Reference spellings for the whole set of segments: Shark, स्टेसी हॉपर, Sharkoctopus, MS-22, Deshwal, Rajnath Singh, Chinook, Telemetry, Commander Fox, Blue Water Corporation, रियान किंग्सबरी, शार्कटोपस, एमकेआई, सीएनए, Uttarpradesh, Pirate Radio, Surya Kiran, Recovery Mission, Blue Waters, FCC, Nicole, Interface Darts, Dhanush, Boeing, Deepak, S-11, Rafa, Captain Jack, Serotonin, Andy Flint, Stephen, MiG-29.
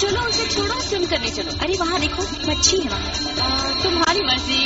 चलो उसे छोड़ो, स्विम करने चलो। अरे वहाँ देखो मच्छी है वहाँ। तुम्हारी मर्जी।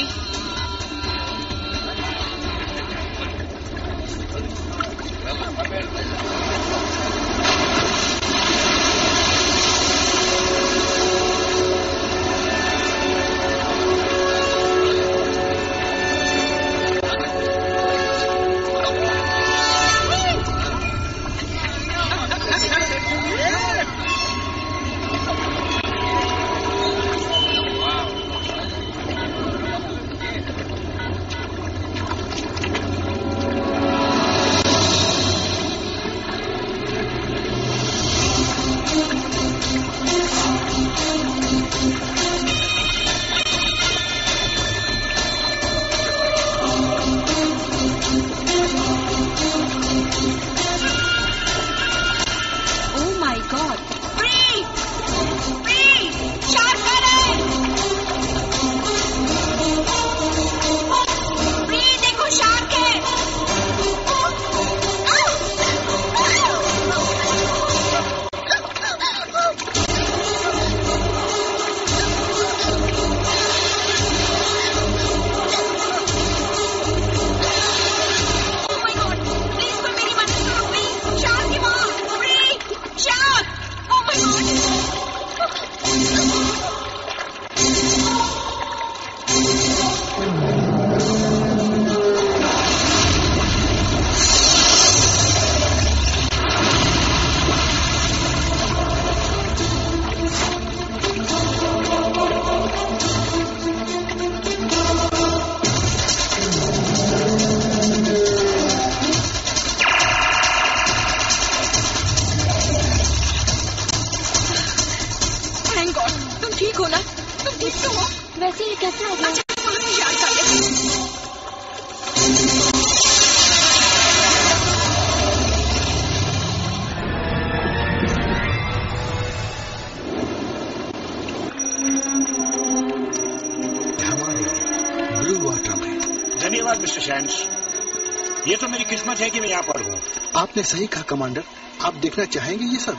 है कि मैं यहाँ पर हूँ। आपने सही कहा कमांडर। आप देखना चाहेंगे ये सब?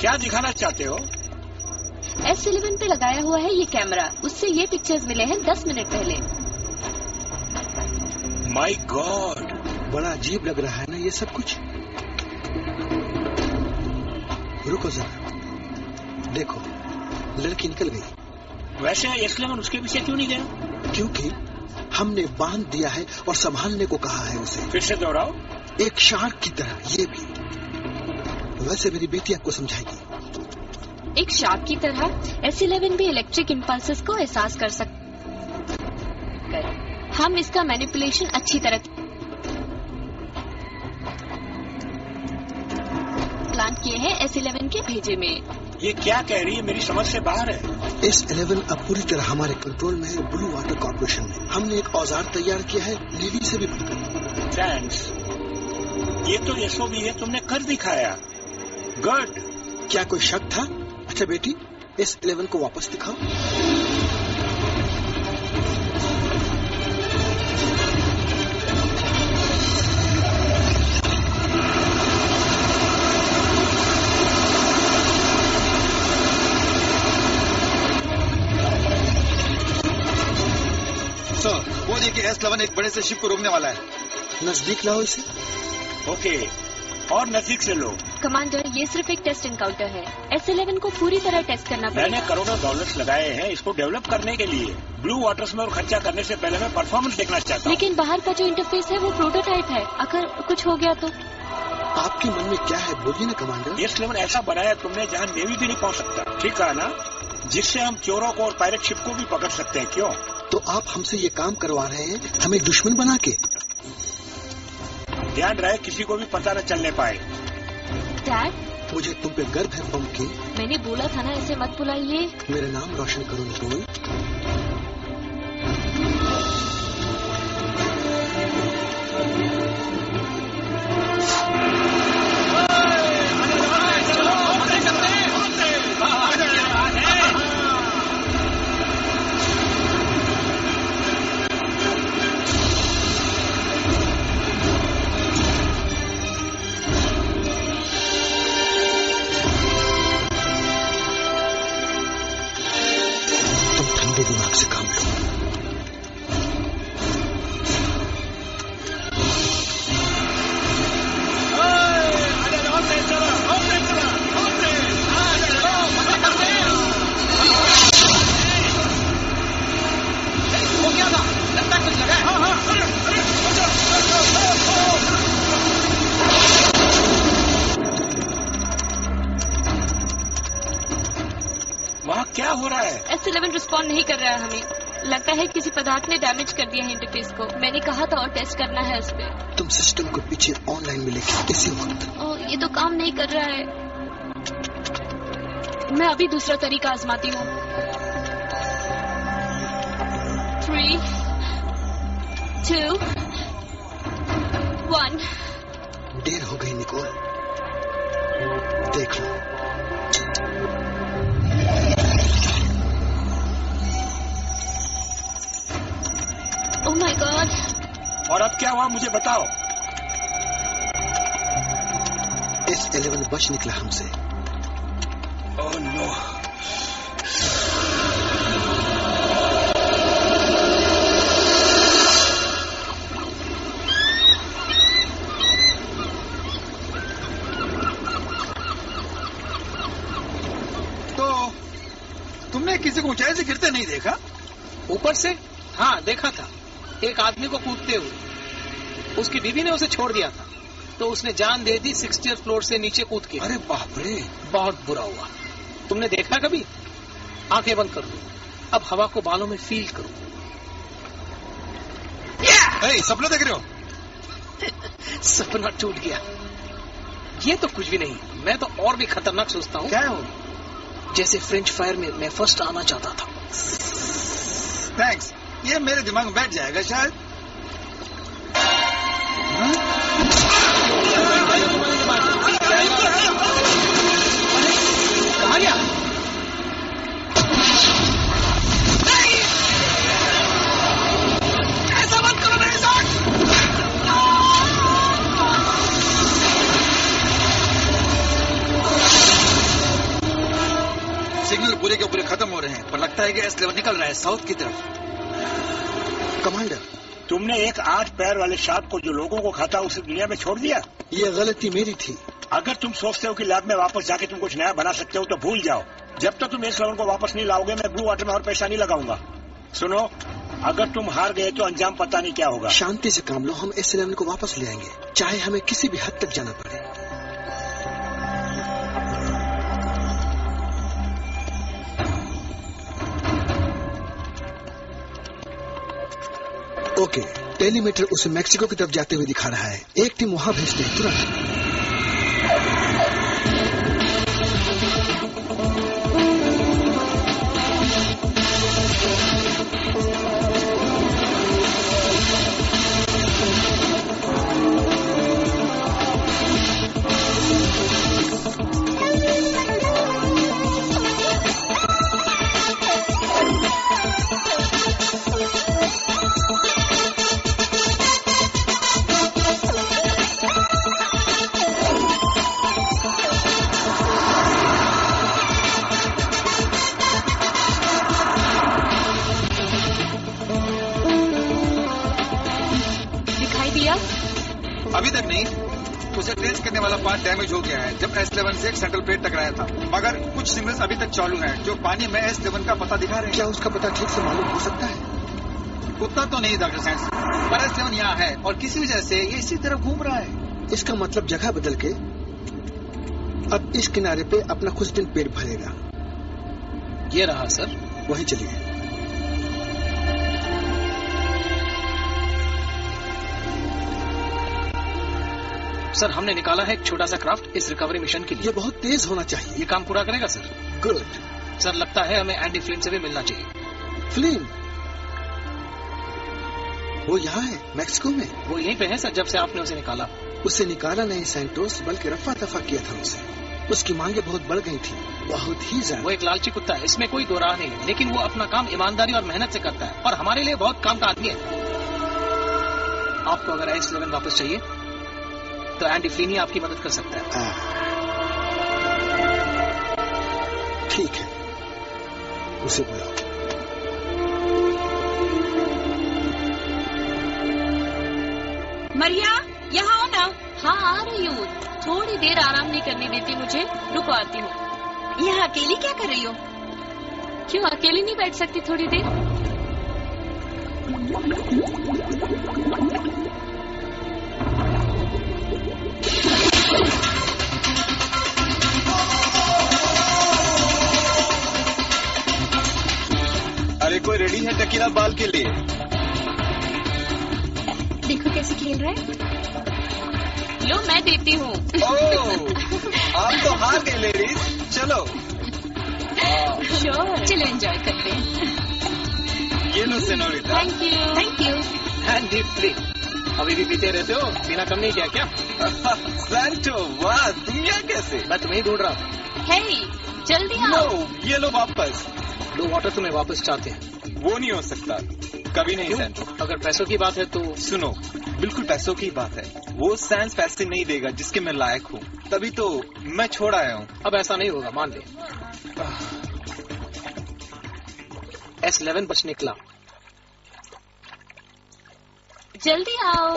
क्या दिखाना चाहते हो? S-11 पे लगाया हुआ है ये कैमरा, उससे ये पिक्चर्स मिले हैं 10 मिनट पहले। माय गॉड, बड़ा अजीब लग रहा है ना ये सब कुछ। रुको जरा, देखो लड़की निकल गई। वैसे S-11 उसके पीछे क्यों नहीं गया? क्योंकि हमने बांध दिया है और संभालने को कहा है उसे। फिर से दोहराओ। एक शार्क की तरह ये भी। वैसे मेरी बेटी आपको समझाएगी। एक शार्क की तरह S-11 भी इलेक्ट्रिक इंपल्सेस को एहसास कर सकता है। हम इसका मैनिपुलेशन अच्छी तरह प्लान किए हैं S-11 के भेजे में। ये क्या कह रही है, मेरी समझ से बाहर है। S-11 अब पूरी तरह हमारे कंट्रोल में है। ब्लू वाटर कॉर्पोरेशन में हमने एक औजार तैयार किया है लीली से भी बढ़कर। थैंक्स। ये तो SOB है, तुमने कर दिखाया। गुड। क्या कोई शक था? अच्छा बेटी, S-11 को वापस दिखाओ। S-11 एक बड़े से शिप को रोकने वाला है। नजदीक लाओ इसे। ओके, और नजदीक से लो। कमांडर, ये सिर्फ एक टेस्ट एनकाउंटर है। S-11 को पूरी तरह टेस्ट करना पड़ेगा। मैंने करोड़ों डॉलर्स लगाए हैं इसको डेवलप करने के लिए। ब्लू वाटर्स में और खर्चा करने से पहले मैं परफॉर्मेंस देखना चाहता हूँ। लेकिन बाहर का जो इंटरफेस है वो प्रोटोटाइप है, अगर कुछ हो गया तो। आपके मन में क्या है बोलिए ना कमांडर। S-11 ऐसा बनाया तुमने जहाँ नेवी भी नहीं पहुँच सकता, ठीक है ना, जिससे हम चोरों को और पायरेट शिप को भी पकड़ सकते हैं। क्यों? तो आप हमसे ये काम करवा रहे हैं हमें दुश्मन बना के। ध्यान रहे किसी को भी पता न चलने पाए। डैड, मुझे तुम पे गर्व है पंपकिन। मैंने बोला था ना ऐसे मत बुलाइए। मेरा नाम रोशन करो निकोल। रिस्पॉन्ड नहीं कर रहा है हमें। लगता है किसी पदार्थ ने डैमेज कर दिया है इंटरफेस को। मैंने कहा था और टेस्ट करना है उस पर। तुम सिस्टम को पीछे ऑनलाइन मिलेगी इसी वक्त। ओह, ये तो काम नहीं कर रहा है। मैं अभी दूसरा तरीका आजमाती हूँ। 3, 2, 1। देर हो गई निकोल, देख लो। Oh my God! और अब क्या हुआ मुझे बताओ। S-11 बच निकला हमसे। Oh no! तो तुमने किसी को ऊंचाई से गिरते नहीं देखा? ऊपर से? हाँ देखा था, एक आदमी को कूदते हुए। उसकी बीवी ने उसे छोड़ दिया था तो उसने जान दे दी 60th फ्लोर से नीचे कूद के। अरे बाप रे, बहुत बुरा हुआ। तुमने देखा कभी? आंखें बंद कर दो, अब हवा को बालों में फील करो। हे, सपना देख रहे हो? सपना टूट गया। ये तो कुछ भी नहीं, मैं तो और भी खतरनाक सोचता हूँ। क्या हो? जैसे फ्रेंच फायर में मैं फर्स्ट आना चाहता था। थैंक्स, ये मेरे दिमाग में बैठ जाएगा शायद। ऐसा मत करो मेरे साथ। सिग्नल पूरे के पूरे खत्म हो रहे हैं पर लगता है कि S-11 निकल रहा है साउथ की तरफ। कमांडर, तुमने एक 8 पैर वाले शार्क को जो लोगों को खाता उस दुनिया में छोड़ दिया। ये गलती मेरी थी। अगर तुम सोचते हो कि लैब में वापस जाके तुम कुछ नया बना सकते हो तो भूल जाओ। जब तक तुम S-11 को वापस नहीं लाओगे मैं ब्लू वाटर में और पैसा नहीं लगाऊंगा। सुनो, अगर तुम हार गए तो अंजाम पता नहीं क्या होगा। शांति से काम लो, हम S-11 को वापस ले आएंगे चाहे हमें किसी भी हद तक जाना पड़े। ओके, टेलीमीटर उसे मेक्सिको की तरफ जाते हुए दिखा रहा है। एक टीम वहां भेजते हैं तुरंत। अभी तक नहीं, उसे ट्रेस करने वाला पार्ट डैमेज हो गया है जब S-11 से एक सेंट्रल प्लेट टकराया था। मगर कुछ सिग्नल्स अभी तक चालू हैं जो पानी में S-11 का पता दिखा रहे हैं। क्या उसका पता ठीक से मालूम हो सकता है? उतना तो नहीं डॉक्टर साइंस, पर S-11 यहाँ है और किसी वजह से ये इसी तरफ घूम रहा है। इसका मतलब जगह बदल के अब इस किनारे पे अपना कुछ दिन पेट भरेगा। ये रहा सर, वही चलिए। सर, हमने निकाला है एक छोटा सा क्राफ्ट इस रिकवरी मिशन के लिए। ये बहुत तेज होना चाहिए, ये काम पूरा करेगा सर। गुड सर, लगता है हमें एंडी फ्लिंट से भी मिलना चाहिए। फ्लिंट? वो यहाँ है मेक्सिको में। वो यहीं पे है सर जब से आपने उसे निकाला। उसे निकाला नहीं सैंटोस, बल्कि रफा दफा किया था उसे। उसकी मांगे बहुत बढ़ गई थी, बहुत ही ज्यादा। वो एक लालची कुत्ता है, इसमें कोई दो राह नहीं है, लेकिन वो अपना काम ईमानदारी और मेहनत से करता है और हमारे लिए बहुत काम का आदमी है। आपको अगर S-11 वापस चाहिए तो एंडी फ्लिनी आपकी मदद कर सकता है। ठीक है, उसे बुलाओ। मरिया, यहाँ हो ना। हाँ आ रही हूँ, थोड़ी देर आराम नहीं करने देती मुझे। रुको आती हूँ। यहाँ अकेली क्या कर रही हो? क्यों अकेली नहीं बैठ सकती थोड़ी देर? रेडी है टकीला बाल के लिए। देखो कैसे खेल रहा है। लो मैं देती हूँ। आप तो हार गए लेडीज। चलो चलो एंजॉय करते हैं। ये लो senorita. Thank you Andy Flint. अभी भी पीते रहते हो, पीना कम नहीं किया क्या? सैंटो वाह दुनिया कैसे। मैं तुम्हें ढूंढ रहा हूँ। hey, जल्दी आओ। ये लो वापस। ब्लू वाटर तुम्हें वापस चाहते हैं। वो नहीं हो सकता, कभी नहीं सैंटो। अगर पैसों की बात है तो सुनो, बिल्कुल पैसों की बात है। वो सैंस पैसे नहीं देगा जिसके मैं लायक हूँ, तभी तो मैं छोड़ आया हूँ। अब ऐसा नहीं होगा, मान ले। S-11 बच निकला। जल्दी आओ।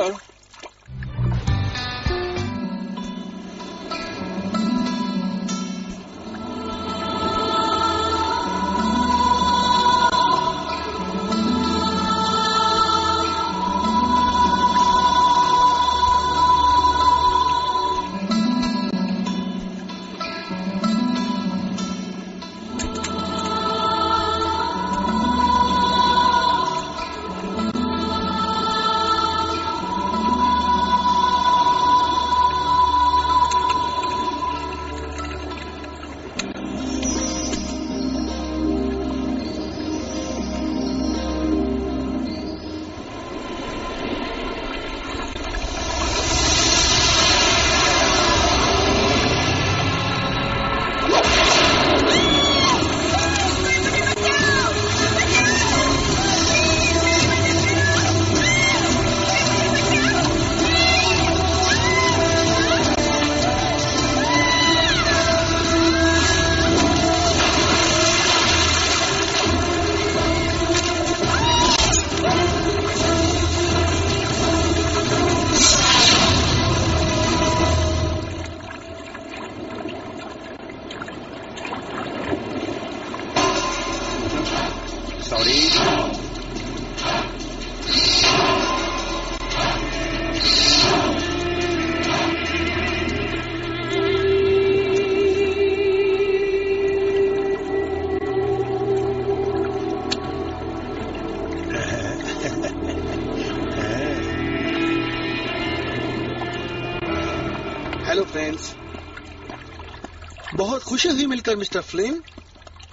खुशी हुई मिलकर मिस्टर फ्लिन।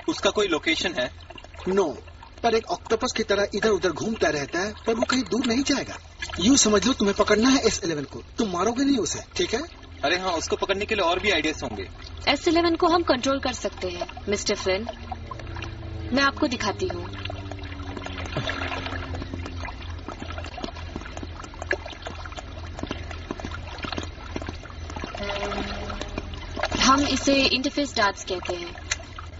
उसका कोई लोकेशन है? नो, पर एक ऑक्टोपस की तरह इधर उधर घूमता रहता है, पर वो कहीं दूर नहीं जाएगा। यूँ समझ लो तुम्हें पकड़ना है S-11 को। तुम मारोगे नहीं उसे, ठीक है? अरे हाँ, उसको पकड़ने के लिए और भी आइडियाज होंगे। S-11 को हम कंट्रोल कर सकते हैं मिस्टर फ्लिन। मैं आपको दिखाती हूँ। हम इसे इंटरफेस डार्ट्स कहते हैं।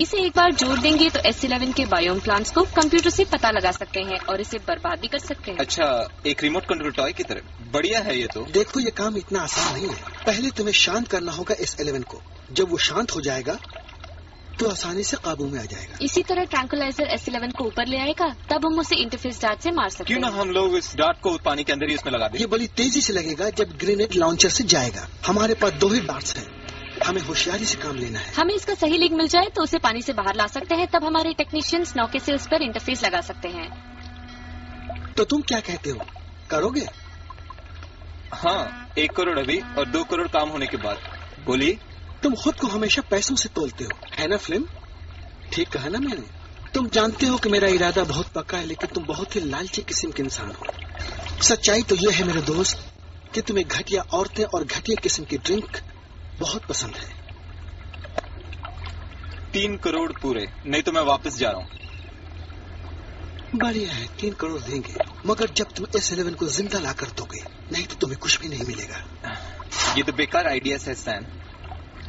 इसे एक बार जोड़ देंगे तो S-11 के बायोम प्लांट्स को कंप्यूटर से पता लगा सकते हैं और इसे बर्बाद भी कर सकते हैं। अच्छा, एक रिमोट कंट्रोल टॉय की तरह। बढ़िया है ये तो। देखो ये काम इतना आसान नहीं है। पहले तुम्हें शांत करना होगा S-11 को। जब वो शांत हो जाएगा तो आसानी से काबू में आ जाएगा। इसी तरह ट्रैंकुलाइजर S-11 को ऊपर ले आएगा, तब हम उसे इंटरफेस डार्ट से मार सकते हैं। क्यों ना हम लोग इस डार्ट को पानी के अंदर ही उसमें लगा दें। ये बड़ी तेजी से लगेगा जब ग्रेनेड लॉन्चर से जाएगा। हमारे पास दो ही डार्ट्स हैं, हमें होशियारी से काम लेना है। हमें इसका सही लिंक मिल जाए तो उसे पानी से बाहर ला सकते हैं, तब हमारे टेक्नीशियंस नौके से उस पर इंटरफेस लगा सकते हैं। तो तुम क्या कहते हो, करोगे? हाँ, 1 करोड़ अभी और 2 करोड़ काम होने के बाद। बोली, तुम खुद को हमेशा पैसों से तोलते हो, है ना फिल्म? ठीक कहा ना मैंने? तुम जानते हो कि मेरा इरादा बहुत पक्का है, लेकिन तुम बहुत ही लालची किस्म के इंसान हो। सच्चाई तो यह है मेरे दोस्त कि तुम्हें घटिया औरतें और घटिया किस्म की ड्रिंक बहुत पसंद है। 3 करोड़ पूरे, नहीं तो मैं वापस जा रहा हूँ। बढ़िया है, 3 करोड़ देंगे, मगर जब तुम S-11 को जिंदा ला कर दोगे, नहीं तो तुम्हें कुछ भी नहीं मिलेगा। ये तो बेकार आइडिया है सैन।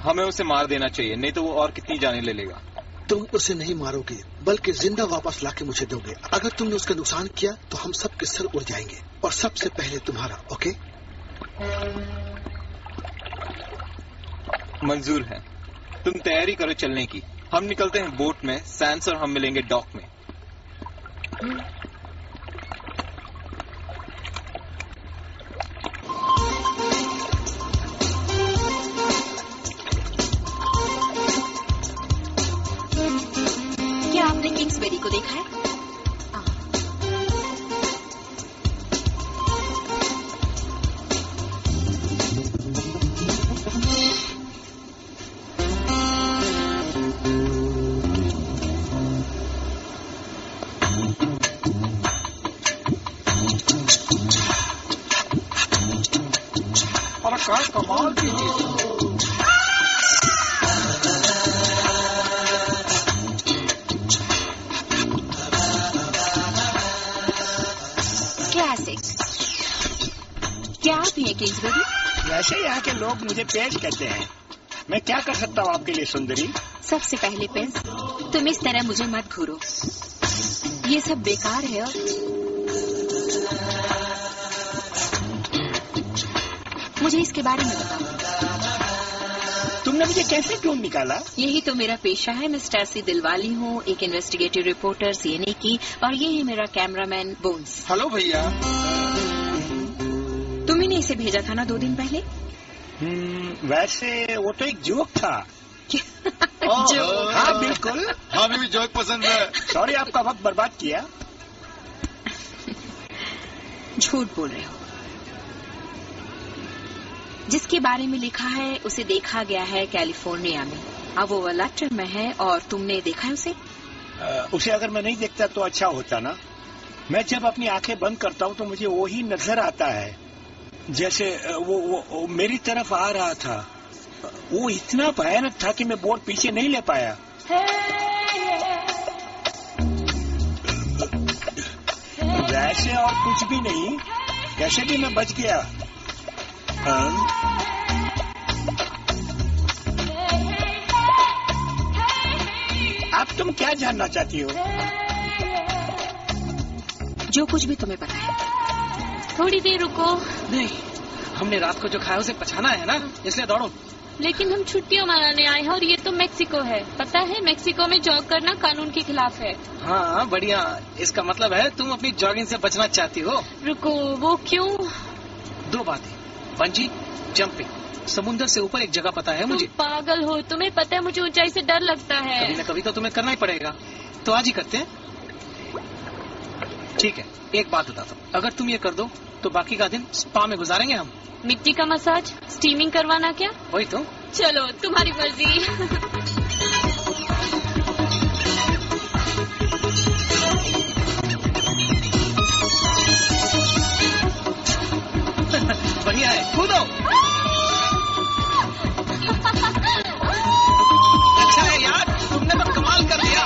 हमें उसे मार देना चाहिए, नहीं तो वो और कितनी जाने ले लेगा। तुम उसे नहीं मारोगे, बल्कि जिंदा वापस लाके मुझे दोगे। अगर तुमने उसका नुकसान किया तो हम सबके सर उड़ जाएंगे, और सबसे पहले तुम्हारा। ओके, मंजूर है। तुम तैयारी करो चलने की। हम निकलते हैं बोट में, सैंस और हम मिलेंगे डॉक में। क्या आपने किंग्सबेरी को देखा है? पर कमाल की चीज। क्लासिक। क्या आप ये किंग्सबरी? वैसे यहाँ के लोग मुझे पेज कहते हैं। मैं क्या कर सकता हूँ आपके लिए सुंदरी? सबसे पहले पेज, तुम इस तरह मुझे मत घूरो, ये सब बेकार है। और मुझे इसके बारे में बताओ, तुमने मुझे कैसे ढूंढ निकाला? यही तो मेरा पेशा है। मैं स्टैसी दिलवाली हूँ, एक इन्वेस्टिगेटिव रिपोर्टर सीएनए की, और ये है मेरा कैमरामैन बोन्स। हेलो भैया, तुम्ही ने इसे भेजा था ना 2 दिन पहले? वैसे वो तो एक जोक था। हाँ बिल्कुल, हमें भी जोक पसंद है। सॉरी आपका वक्त बर्बाद किया। झूठ बोल रहे हो। जिसके बारे में लिखा है उसे देखा गया है कैलिफोर्निया में। अब वो वालाटर में है, और तुमने देखा है उसे? उसे अगर मैं नहीं देखता तो अच्छा होता ना। मैं जब अपनी आंखें बंद करता हूँ तो मुझे वो ही नजर आता है, जैसे वो मेरी तरफ आ रहा था। वो इतना भयानक था कि मैं बोर्ड पीछे नहीं ले पाया। वैसे और कुछ भी नहीं, कैसे भी मैं बच गया। अब तुम क्या जानना चाहती हो? जो कुछ भी तुम्हें पता है। थोड़ी देर रुको। नहीं, हमने रात को जो खाया उसे पछाना है ना, इसलिए दौड़ो। लेकिन हम छुट्टियां मनाने आए हैं, और ये तो मेक्सिको है। पता है मेक्सिको में जॉग करना कानून के खिलाफ है। हाँ बढ़िया, इसका मतलब है तुम अपनी जॉगिंग से बचना चाहती हो। रुको, वो क्यों? 2 बातें, बंजी जंपिंग, समुद्र से ऊपर एक जगह पता है मुझे। पागल हो, तुम्हें पता है मुझे ऊंचाई से डर लगता है। कभी ना कभी तो तुम्हें करना ही पड़ेगा, तो आज ही करते हैं। ठीक है, एक बात बताता हूँ, अगर तुम ये कर दो तो बाकी का दिन स्पा में गुजारेंगे हम। मिट्टी का मसाज, स्टीमिंग करवाना, क्या वही तो? चलो तुम्हारी मर्जी। बढ़िया है, कूदो। अच्छा है यार, तुमने तो कमाल कर दिया।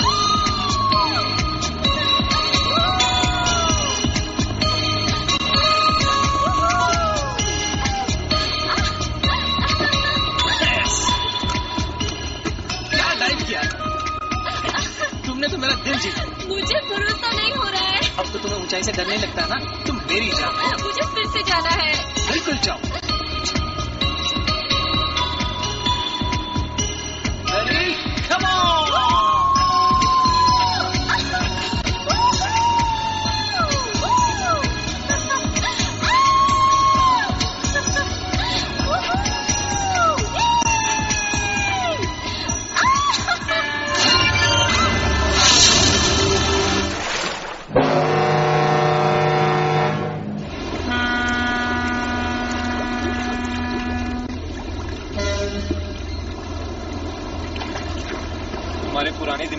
तो मेरा दिल जीता। मुझे भरोसा नहीं हो रहा है। अब तो तुम्हें ऊंचाई से डर नहीं लगता ना, तुम मेरी जाओ। मुझे फिर से जाना है। बिल्कुल जाओ। अरे कम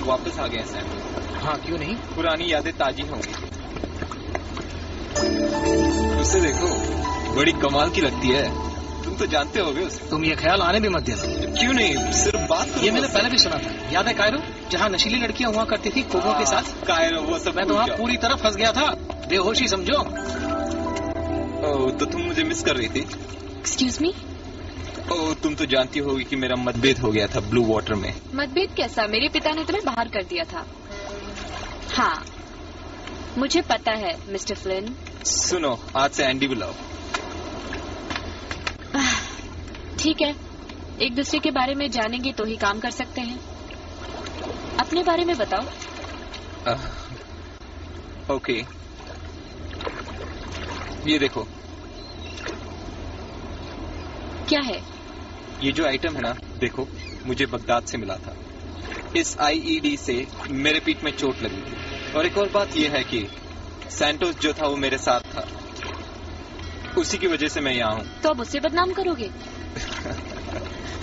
वापस आ गए सैम। हाँ क्यों नहीं, पुरानी यादें ताजी होंगी। उसे देखो, बड़ी कमाल की लगती है। तुम तो जानते होगे उसे। तुम ये ख्याल आने भी मत देना। क्यों नहीं, सिर्फ बात करो। ये मैंने पहले भी सुना था, याद है कायरो, जहाँ नशीली लड़कियाँ हुआ करती थी कोबों के साथ। कायरो वो सब, मैं तो वहाँ पूरी तरह फंस गया था, बेहोशी समझो। तो तुम मुझे मिस कर रही थी? Excuse me. ओ, तुम तो जानती होगी कि मेरा मतभेद हो गया था ब्लू वाटर में। मतभेद कैसा? मेरे पिता ने तुम्हें बाहर कर दिया था। हाँ मुझे पता है मिस्टर फ्लिन। सुनो, आज से एंडी बुलाओ। ठीक है, एक दूसरे के बारे में जानेंगे तो ही काम कर सकते हैं। अपने बारे में बताओ। ओके, ये देखो। क्या है ये जो आइटम है ना? देखो, मुझे बगदाद से मिला था। इस आईईडी से मेरे पीठ में चोट लगी थी। और एक और बात यह है कि सैंटोस जो था वो मेरे साथ था, उसी की वजह से मैं यहाँ हूँ। तो अब उसे बदनाम करोगे?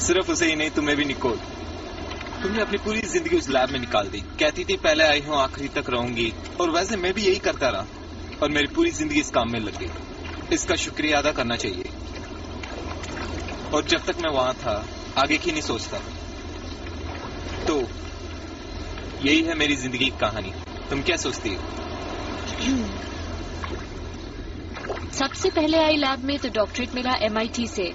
सिर्फ उसे ही नहीं, तुम्हें भी निकोल। तुमने अपनी पूरी जिंदगी उस लैब में निकाल दी। कहती थी पहले आई हूँ आखिरी तक रहूंगी, और वैसे मैं भी यही करता रहा, और मेरी पूरी जिंदगी इस काम में लग गई। इसका शुक्रिया अदा करना चाहिए। और जब तक मैं वहां था आगे की नहीं सोचता। तो यही है मेरी जिंदगी की कहानी। तुम क्या सोचती हो? सबसे पहले आई लैब में तो डॉक्टरेट मिला MIT से,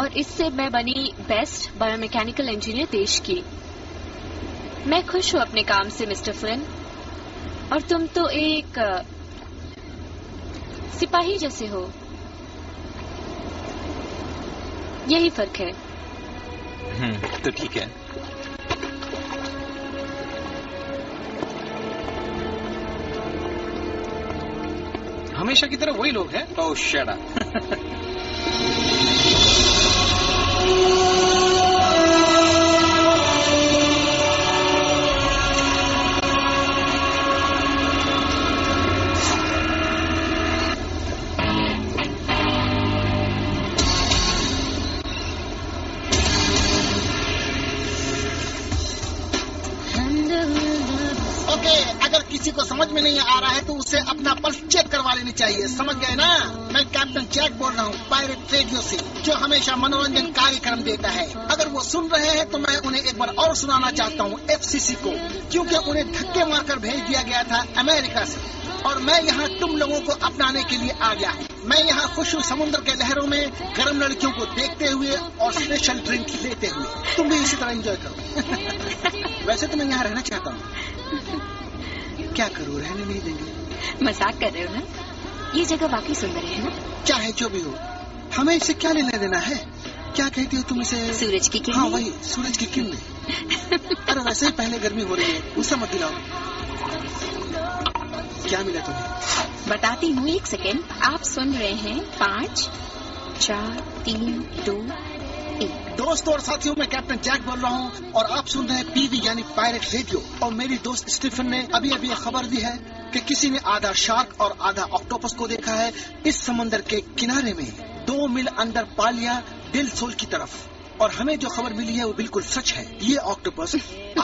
और इससे मैं बनी बेस्ट बायोमैकेनिकल इंजीनियर देश की। मैं खुश हूँ अपने काम से मिस्टर फ्लिन, और तुम तो एक सिपाही जैसे हो। यही फर्क है। तो ठीक है। हमेशा की तरह वही लोग हैं। Oh shut up. समझ में नहीं आ रहा है तो उसे अपना पल्स चेक करवा लेनी चाहिए, समझ गए ना? मैं कैप्टन जैक बोल रहा हूँ पायरेट रेडियो से, जो हमेशा मनोरंजन कार्यक्रम देता है। अगर वो सुन रहे हैं तो मैं उन्हें एक बार और सुनाना चाहता हूँ FCC को, क्योंकि उन्हें धक्के मारकर भेज दिया गया था अमेरिका से, और मैं यहाँ तुम लोगों को अपनाने के लिए आ गया। मैं यहाँ खुश हूँ समुद्र के लहरों में गर्म लड़कियों को देखते हुए और स्पेशल ड्रिंक लेते हुए। तुम भी इसी तरह एंजॉय करो। वैसे तो मैं यहाँ रहना चाहता हूँ, क्या करूँ, रहने नहीं देंगे। मजाक कर रहे हो ना? ये जगह वाकई सुंदर है ना? चाहे जो भी हो, हमें इससे क्या लेना देना है? क्या कहती हो तुम इसे? सूरज की किरणें। हाँ वही, सूरज की किरणें। अरे वैसे ही पहले गर्मी हो रही है, उसे मत दिलाओ। क्या मिला तुम्हें? बताती हूँ, एक सेकेंड। आप सुन रहे हैं 5, 4, 3, 2, 1। दोस्तों और साथियों, मैं कैप्टन जैक बोल रहा हूँ और आप सुन रहे हैं PV यानी पायरेट रेडियो। और मेरी दोस्त स्टीफन ने अभी अभी खबर दी है कि किसी ने आधा शार्क और आधा ऑक्टोपस को देखा है इस समंदर के किनारे में, 2 मील अंदर पा लिया दिल सोल की तरफ। और हमें जो खबर मिली है वो बिल्कुल सच है। ये ऑक्टोपस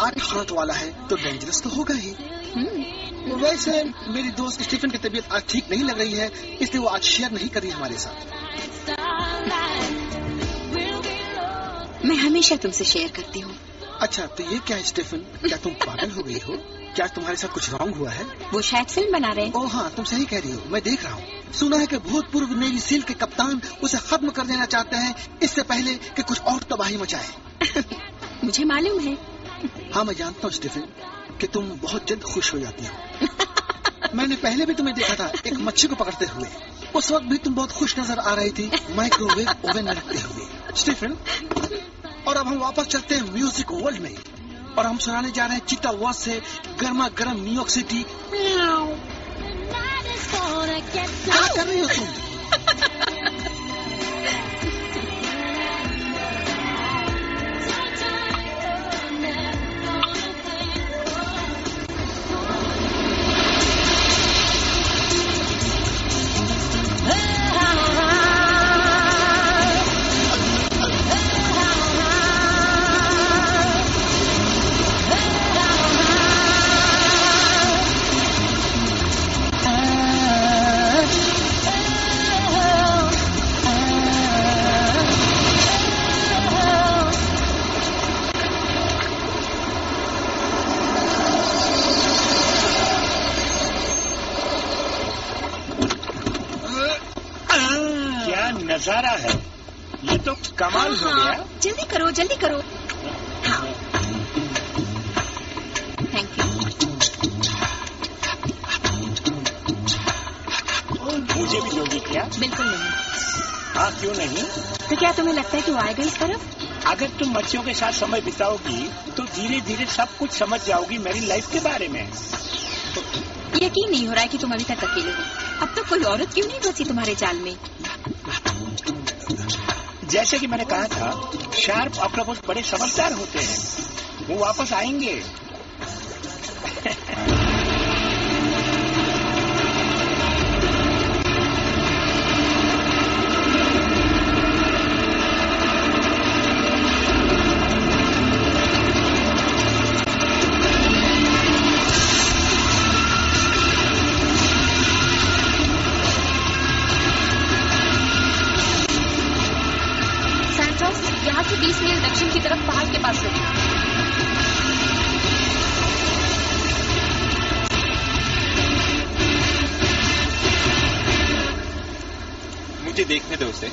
8 हाथ वाला है तो डेंजरस तो होगा ही। वैसे मेरी दोस्त स्टीफन की तबीयत आज ठीक नहीं लग रही है, इसलिए वो आज शेयर नहीं कर रही हमारे साथ। मैं हमेशा तुमसे शेयर करती हूँ। अच्छा तो ये क्या है स्टीफन, क्या तुम पागल हो गई हो? क्या तुम्हारे साथ कुछ रॉन्ग हुआ है? वो शायद फिल्म बना रहे हैं। ओह हाँ, तुम सही कह रही हो, मैं देख रहा हूँ। सुना है कि भूतपूर्व नेवी सील के कप्तान उसे खत्म कर देना चाहते हैं इससे पहले कि कुछ और तबाही मचाए। मुझे मालूम है। हाँ मैं जानता हूँ स्टीफन कि तुम बहुत जल्द खुश हो जाती हो। मैंने पहले भी तुम्हें देखा था एक मच्छी को पकड़ते हुए, उस वक्त भी तुम बहुत खुश नजर आ रही थी माइक्रोवेव ओवन में रखते हुए। स्टीफन और अब हम वापस चलते हैं म्यूजिक वर्ल्ड में, और हम सुनाने जा रहे हैं चीता वॉच से गर्मा गर्म न्यूयॉर्क सिटी। क्या कर रही हो तुम? नजारा है ये तो, कमाल हो गया। जल्दी करो जल्दी करो। हाँ थैंक यू। मुझे भी दोगी क्या? बिल्कुल नहीं। हाँ क्यों नहीं? तो क्या तुम्हें लगता है कि वो आएगा इस तरफ? अगर तुम मच्छियों के साथ समय बिताओगी तो धीरे धीरे सब कुछ समझ जाओगी मेरी लाइफ के बारे में। यकीन नहीं हो रहा है कि तुम अभी तक अकेले हो। अब तो कोई औरत क्यों नहीं बची तुम्हारे जाल में? जैसे कि मैंने कहा था, शार्प ऑक्टोपस बड़े समझदार होते हैं, वो वापस आएंगे। बॉक्स यहाँ से 20 मील दक्षिण की तरफ पहाड़ के पास है। मुझे देखने दो उसे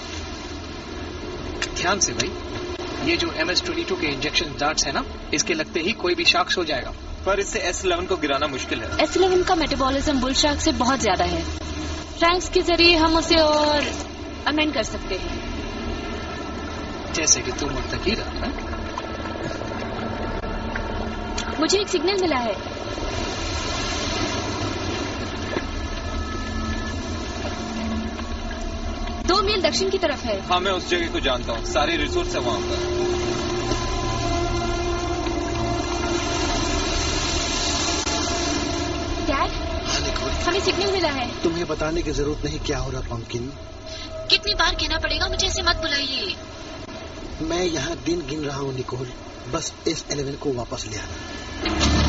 ध्यान से भाई। ये जो MS-22 के इंजेक्शन डार्ट्स है ना, इसके लगते ही कोई भी शार्क सो जाएगा, पर इससे S-11 को गिराना मुश्किल है। S-11 का मेटाबॉलिज्म बुल शार्क से बहुत ज्यादा है। फ्रैंक्स के जरिए हम उसे और अमेंड कर सकते हैं। जैसे कि तुम और तकीरा है। मुझे एक सिग्नल मिला है। दो मील दक्षिण की तरफ है। हाँ, मैं उस जगह को जानता हूँ, सारे रिसोर्स है वहाँ पर। हमें सिग्नल मिला है। तुम्हें बताने की जरूरत नहीं क्या हो रहा पंपकिन। कितनी बार कहना पड़ेगा, मुझे ऐसे मत बुलाइए। मैं यहाँ दिन गिन रहा हूँ निकोल, बस S-11 को वापस ले आना।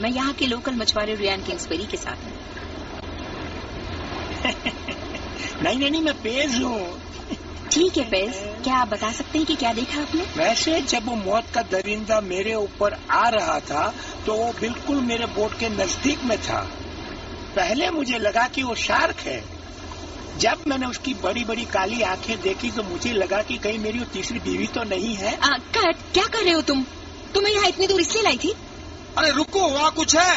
मैं यहाँ के लोकल मछुआरे रियान किंग्सबरी के साथ हूँ। नहीं, मैं पेज हूँ। ठीक है पेज, क्या आप बता सकते हैं कि क्या देखा आपने? वैसे जब वो मौत का दरिंदा मेरे ऊपर आ रहा था तो वो बिल्कुल मेरे बोट के नजदीक में था। पहले मुझे लगा कि वो शार्क है। जब मैंने उसकी बड़ी बड़ी काली आंखें देखी तो मुझे लगा कि कहीं मेरी वो तीसरी बीवी तो नहीं है। क्या कर रहे हो तुम? तुम्हें यहाँ इतनी दूर इसलिए लाई थी? अरे रुको, वहाँ कुछ है।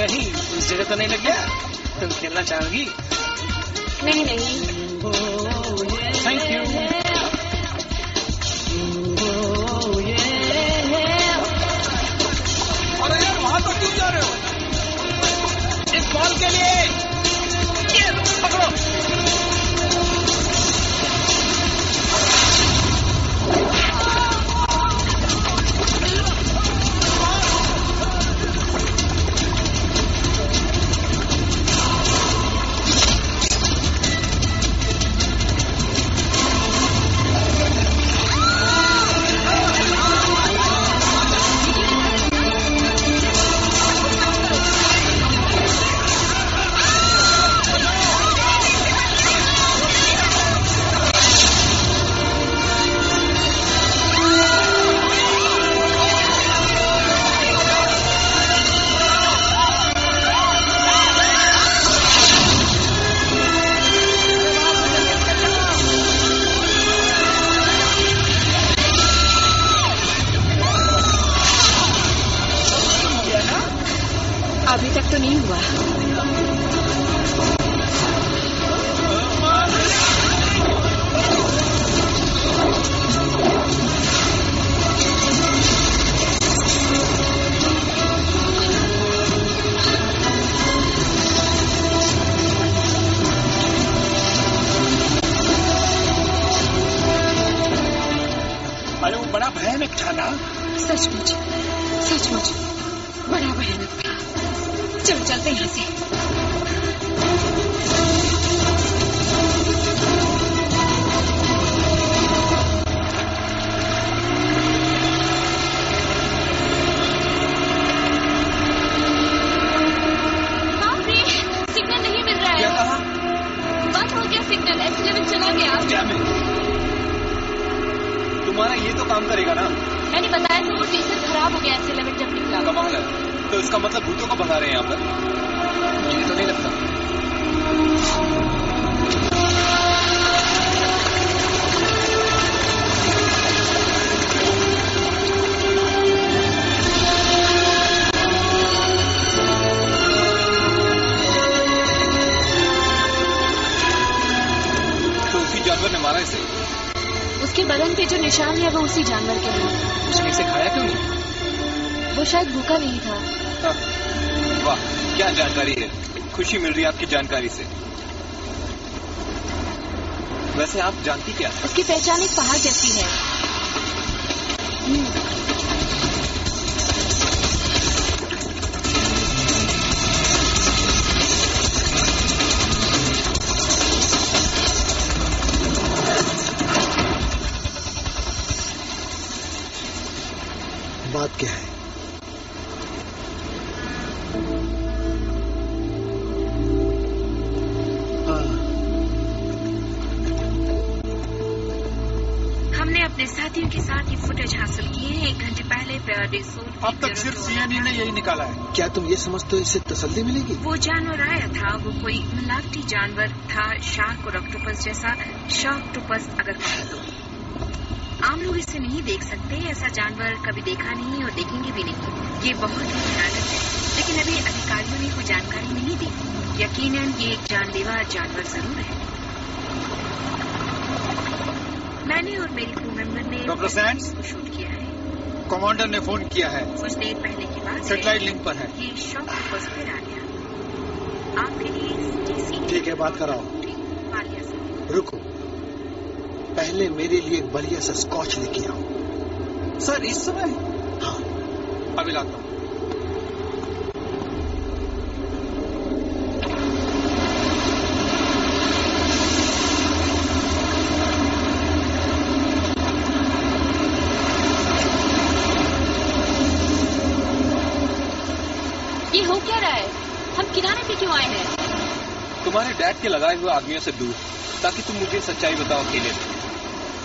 कहीं उस जगह तो नहीं लग गया? तुम खेलना चाहोगी? नहीं। Thank you. अरे यार, वहां तो क्यों जा रहे हो? इस बॉल के लिए ये पकड़ो। जानवर ने मारा इसे। उसके बदन पे जो निशान है वो उसी जानवर के हैं। उसने इसे खाया क्यों नहीं? वो शायद भूखा नहीं था। वाह, क्या जानकारी है। खुशी मिल रही है आपकी जानकारी से। वैसे आप जानती क्या? उसकी पहचान एक पहाड़ जैसी है। बात क्या है? साथियों के साथ ये फुटेज हासिल किए हैं। 1 घंटे पहले अब तक सिर्फ सीएनए ने यही निकाला है। क्या तुम ये समझते हो इससे तसल्ली मिलेगी? वो जानवर आया था, वो कोई मिलावटी जानवर था, शार्क और ऑक्टोपस जैसा। शार्कटोपस अगर कहे तो आम लोग इसे नहीं देख सकते। ऐसा जानवर कभी देखा नहीं और देखेंगे भी नहीं। ये बहुत ही भयानक है, लेकिन अभी अधिकारियों ने कोई जानकारी नहीं दी। यकीनन ये एक जानलेवा जानवर जरूर है। मैंने और मेरी क्रू मेंबर ने डॉक्टर सैंड्स को शूट किया है। कमांडर ने फोन किया है। कुछ देर पहले की बात, सैटेलाइट लिंक पर है। ये शॉकटोपस फिर आ गया। आपके लिए ठीक है, बात कराओ। रुको, पहले मेरे लिए एक बढ़िया सा स्कॉच लेके आओ। सर इस समय? हाँ अभी लाता हूँ। तुम्हारे डैड के लगाए हुए आदमियों से दूर, ताकि तुम मुझे सच्चाई बताओ अकेले।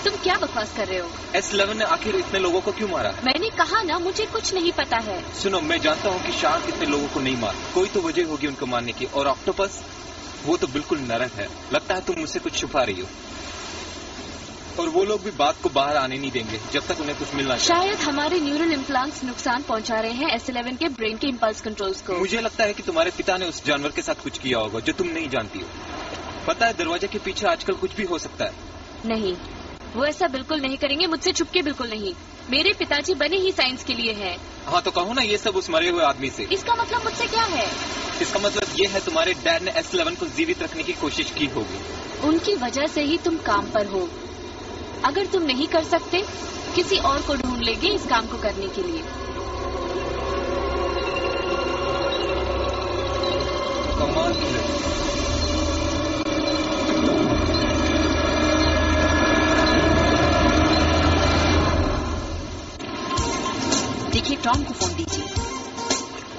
तुम क्या बकवास कर रहे हो? S-11 ने आखिर इतने लोगों को क्यों मारा? मैंने कहा ना मुझे कुछ नहीं पता है। सुनो, मैं जानता हूँ कि शार्क इतने लोगों को नहीं मारा। कोई तो वजह होगी उनको मारने की। और ऑक्टोपस, वो तो बिल्कुल नरक है। लगता है तुम मुझसे कुछ छुपा रही हो। और वो लोग भी बात को बाहर आने नहीं देंगे जब तक उन्हें कुछ मिलना। शायद हमारे न्यूरल इम्प्लांट्स नुकसान पहुंचा रहे हैं S-11 के ब्रेन के इम्पल्स कंट्रोल्स को। मुझे लगता है कि तुम्हारे पिता ने उस जानवर के साथ कुछ किया होगा जो तुम नहीं जानती हो। पता है दरवाजे के पीछे आजकल कुछ भी हो सकता है। नहीं, वो ऐसा बिल्कुल नहीं करेंगे। मुझसे छुपके बिल्कुल नहीं। मेरे पिताजी बने ही साइंस के लिए हैं। हाँ तो कहो ना ये सब उस मरे हुए आदमी से। इसका मतलब मुझसे क्या है? इसका मतलब ये है तुम्हारे डैड ने S-11 को जीवित रखने की कोशिश की होगी। उनकी वजह से ही तुम काम पर हो। अगर तुम नहीं कर सकते, किसी और को ढूंढ लेंगे इस काम को करने के लिए। देखिए, टॉम को फोन दीजिए।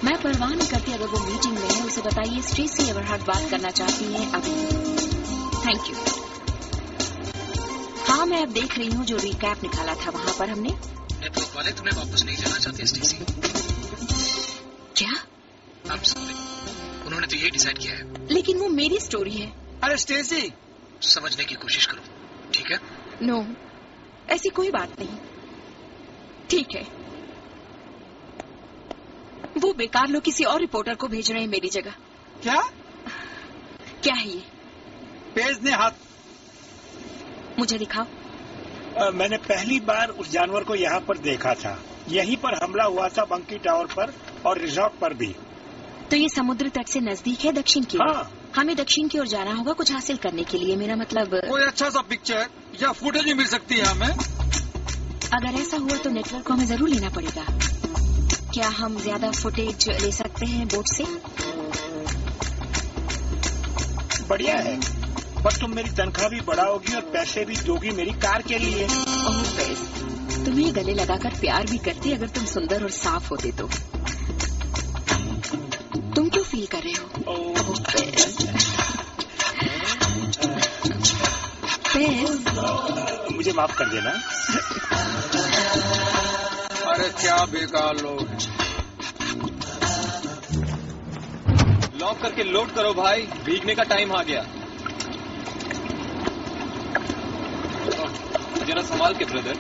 मैं परवाह न करती अगर वो मीटिंग में है। उसे बताइए स्टेसी एवरहार्ट बात करना चाहती है अभी। Thank you. हाँ मैं अब देख रही हूँ जो रिकैप निकाला था वहाँ पर हमने। नेटवर्क वाले तुम्हें वापस नहीं जाना चाहते स्टेसी। क्या? I'm sorry, उन्होंने तो ये डिसाइड किया है। लेकिन वो मेरी स्टोरी है। अरे स्टेसी, समझने की कोशिश करो, ठीक है? नो, ऐसी कोई बात नहीं। ठीक है, वो बेकार लोग किसी और रिपोर्टर को भेज रहे हैं मेरी जगह। क्या? क्या है ये? पेज ने हाथ। मुझे दिखाओ। मैंने पहली बार उस जानवर को यहाँ पर देखा था। यहीं पर हमला हुआ था, बंकी टावर पर और रिजॉर्ट पर भी। तो ये समुद्र तट से नजदीक है, दक्षिण की ओर। हाँ। हमें दक्षिण की ओर जाना होगा कुछ हासिल करने के लिए। मेरा मतलब कोई अच्छा सा पिक्चर या फुटेज नहीं मिल सकती है हमें? अगर ऐसा हुआ तो नेटवर्क को हमें जरूर लेना पड़ेगा। क्या हम ज्यादा फुटेज ले सकते हैं बोट से? बढ़िया है, पर तुम मेरी तनख्वाह भी बढ़ाओगी और पैसे भी दोगी मेरी कार के लिए। तुम्हें गले लगाकर प्यार भी करती अगर तुम सुंदर और साफ होते तो। तुम क्यों फील कर रहे हो? मुझे माफ कर देना। अरे क्या बेकार लोग। लॉक करके लोड करो भाई, भीगने का टाइम आ गया। जरा संभाल के ब्रदर।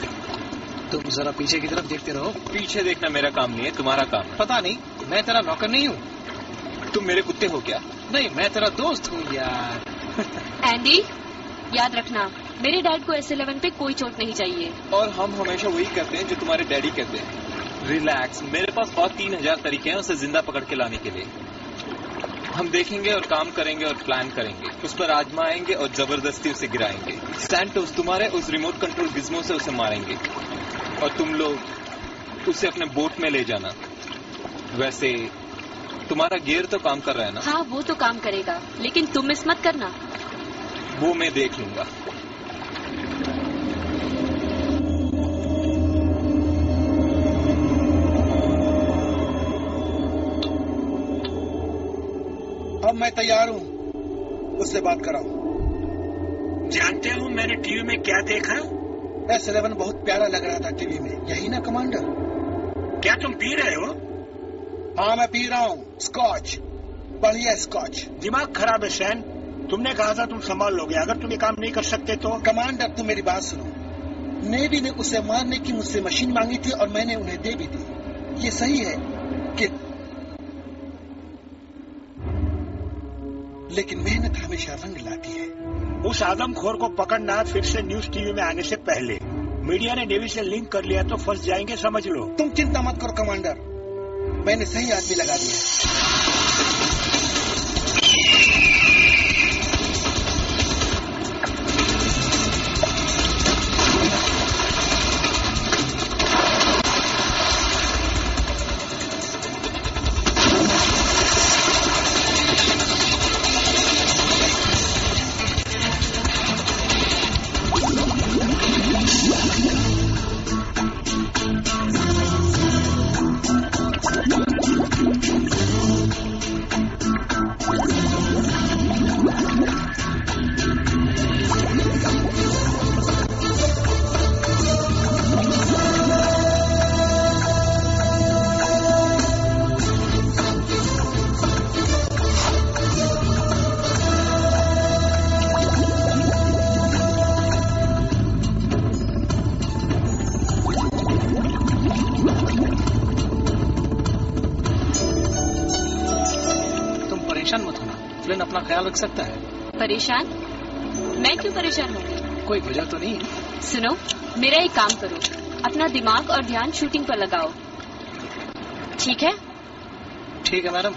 तुम जरा पीछे की तरफ देखते रहो। पीछे देखना मेरा काम नहीं है, तुम्हारा काम। पता नहीं, मैं तेरा नौकर नहीं हूँ। तुम मेरे कुत्ते हो क्या? नहीं, मैं तेरा दोस्त हूँ यार। एंडी, याद रखना मेरे डैड को S-11 पे कोई चोट नहीं चाहिए। और हम हमेशा वही करते हैं जो तुम्हारे डैडी कहते हैं। रिलैक्स, मेरे पास और 3000 तरीके हैं उसे जिंदा पकड़ के लाने के लिए। हम देखेंगे और काम करेंगे और प्लान करेंगे, उस पर आजमाएंगे और जबरदस्ती उसे गिराएंगे। सैंटोस, तुम्हारे उस रिमोट कंट्रोल गिज्मो से उसे मारेंगे और तुम लोग उसे अपने बोट में ले जाना। वैसे तुम्हारा गियर तो काम कर रहा है ना? हाँ, वो तो काम करेगा, लेकिन तुम मिस मत करना। वो मैं देख लूंगा। अब मैं तैयार हूँ, उससे बात कराओ। जानते हो मैंने टीवी में क्या देखा? S-11 बहुत प्यारा लग रहा था टीवी में, यही ना कमांडर? क्या तुम पी रहे हो? हाँ, मैं पी रहा हूँ स्कॉच, बढ़िया स्कॉच। दिमाग खराब है सैन, तुमने कहा था तुम संभाल लोगे, अगर तुम ये काम नहीं कर सकते तो। कमांडर, तुम मेरी बात सुनो। नेवी ने उसे मारने की मुझसे मशीन मांगी थी और मैंने उन्हें दे भी दी। ये सही है कि, लेकिन मेहनत हमेशा रंग लाती है। उस आदमखोर को पकड़ना फिर से न्यूज टीवी में आने से पहले। मीडिया ने नेवी से लिंक कर लिया तो फंस जाएंगे, समझ लो। तुम चिंता मत करो कमांडर, मैंने सही आदमी लगा दिया। सकता है। परेशान? मैं क्यों परेशान होगी? कोई वजह तो नहीं है। सुनो, मेरा एक काम करो, अपना दिमाग और ध्यान शूटिंग पर लगाओ, ठीक है? ठीक है मैडम।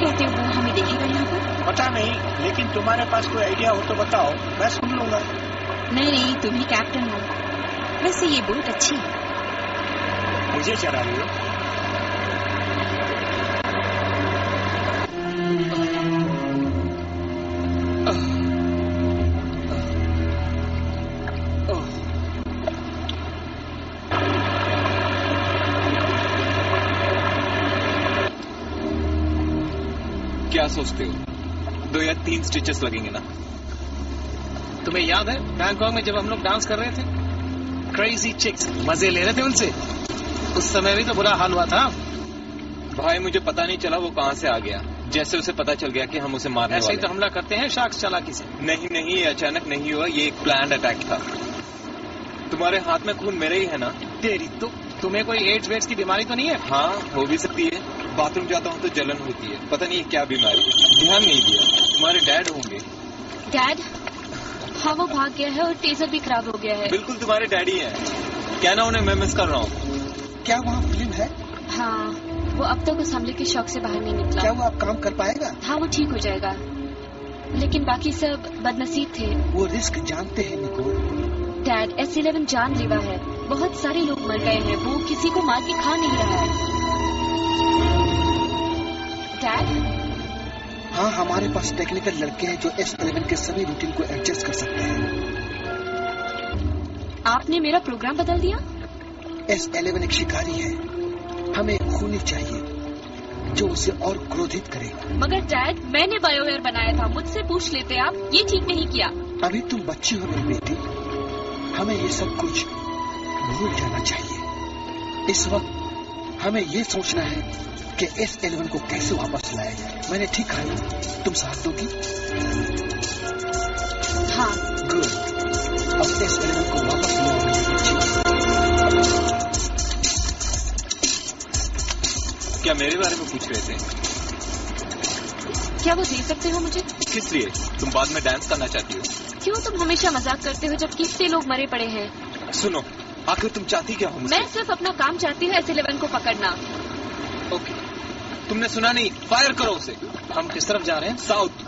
कहते हो हमें देखेगा यहाँ पर? पता नहीं, लेकिन तुम्हारे पास कोई आइडिया हो तो बताओ, मैं सुन लूंगा। नहीं तुम ही कैप्टन हो। वैसे ये बोट अच्छी है। मुझे चला लियो। क्या सोचते हो, 2 या 3 स्टिचेस लगेंगे ना? तुम्हें याद है बैंकॉक में जब हम लोग डांस कर रहे थे, क्रेजी चिक्स मजे ले रहे थे उनसे, उस समय भी तो बुरा हाल हुआ था भाई। मुझे पता नहीं चला वो कहाँ से आ गया, जैसे उसे पता चल गया कि हम उसे मारने वाले हैं। तो हमला करते हैं शार्क्स चालाकी से। नहीं नहीं, अचानक नहीं हुआ, ये एक प्लान्ड अटैक था। तुम्हारे हाथ में खून मेरे ही है ना? तेरी तो। तुम्हें कोई एड्स वेड्स की बीमारी तो नहीं है? हाँ, हो भी सकती है। बाथरूम जाता हूँ तो जलन होती है, पता नहीं क्या बीमारी, ध्यान नहीं दिया। तुम्हारे डैड होंगे। डैड? हाँ, वो भाग गया है और टेजर भी खराब हो गया है। बिल्कुल तुम्हारे डैडी हैं। क्या ना उन्हें मैं मिस कर रहा हूँ। क्या वहाँ फिल्म है? हाँ, वो अब तक उस हमले के शौक से बाहर नहीं निकला। क्या वो अब काम कर पाएगा? हाँ, वो ठीक हो जाएगा, लेकिन बाकी सब बदनसीब थे। वो रिस्क जानते हैं निकोल। डैड, S-11 जानलेवा है, बहुत सारे लोग मर गए हैं, वो किसी को मार के खा नहीं रहा है। डैड? हाँ, हमारे पास टेक्निकल लड़के हैं जो S-11 के सभी रूटीन को एडजस्ट कर सकते हैं। आपने मेरा प्रोग्राम बदल दिया? S-11 एक शिकारी है, हमें खूनी चाहिए जो उसे और क्रोधित करे। मगर डैड, मैंने बायोवेयर बनाया था, मुझसे पूछ लेते आप, ये ठीक नहीं किया। अभी तुम बच्ची हो मेरी बेटी, हमें ये सब कुछ भूल जाना चाहिए। इस वक्त हमें ये सोचना है कि S-11 को कैसे वापस लाया जाए। मैंने ठीक कहा, तुम साथ दोगी? हाँ। गुड। अब S-11 को वापस लाओ। क्या मेरे बारे में पूछ रहे थे? क्या वो दे सकते हो मुझे? किस लिए? तुम बाद में डांस करना चाहती हो? क्यों तुम हमेशा मजाक करते हो जब कितने लोग मरे पड़े हैं? सुनो, आखिर तुम चाहती क्या हो मुझसे? मैं सिर्फ अपना काम चाहती हूँ, S-11 को पकड़ना। ओके, तुमने सुना नहीं, फायर करो उसे। हम किस तरफ जा रहे हैं? साउथ।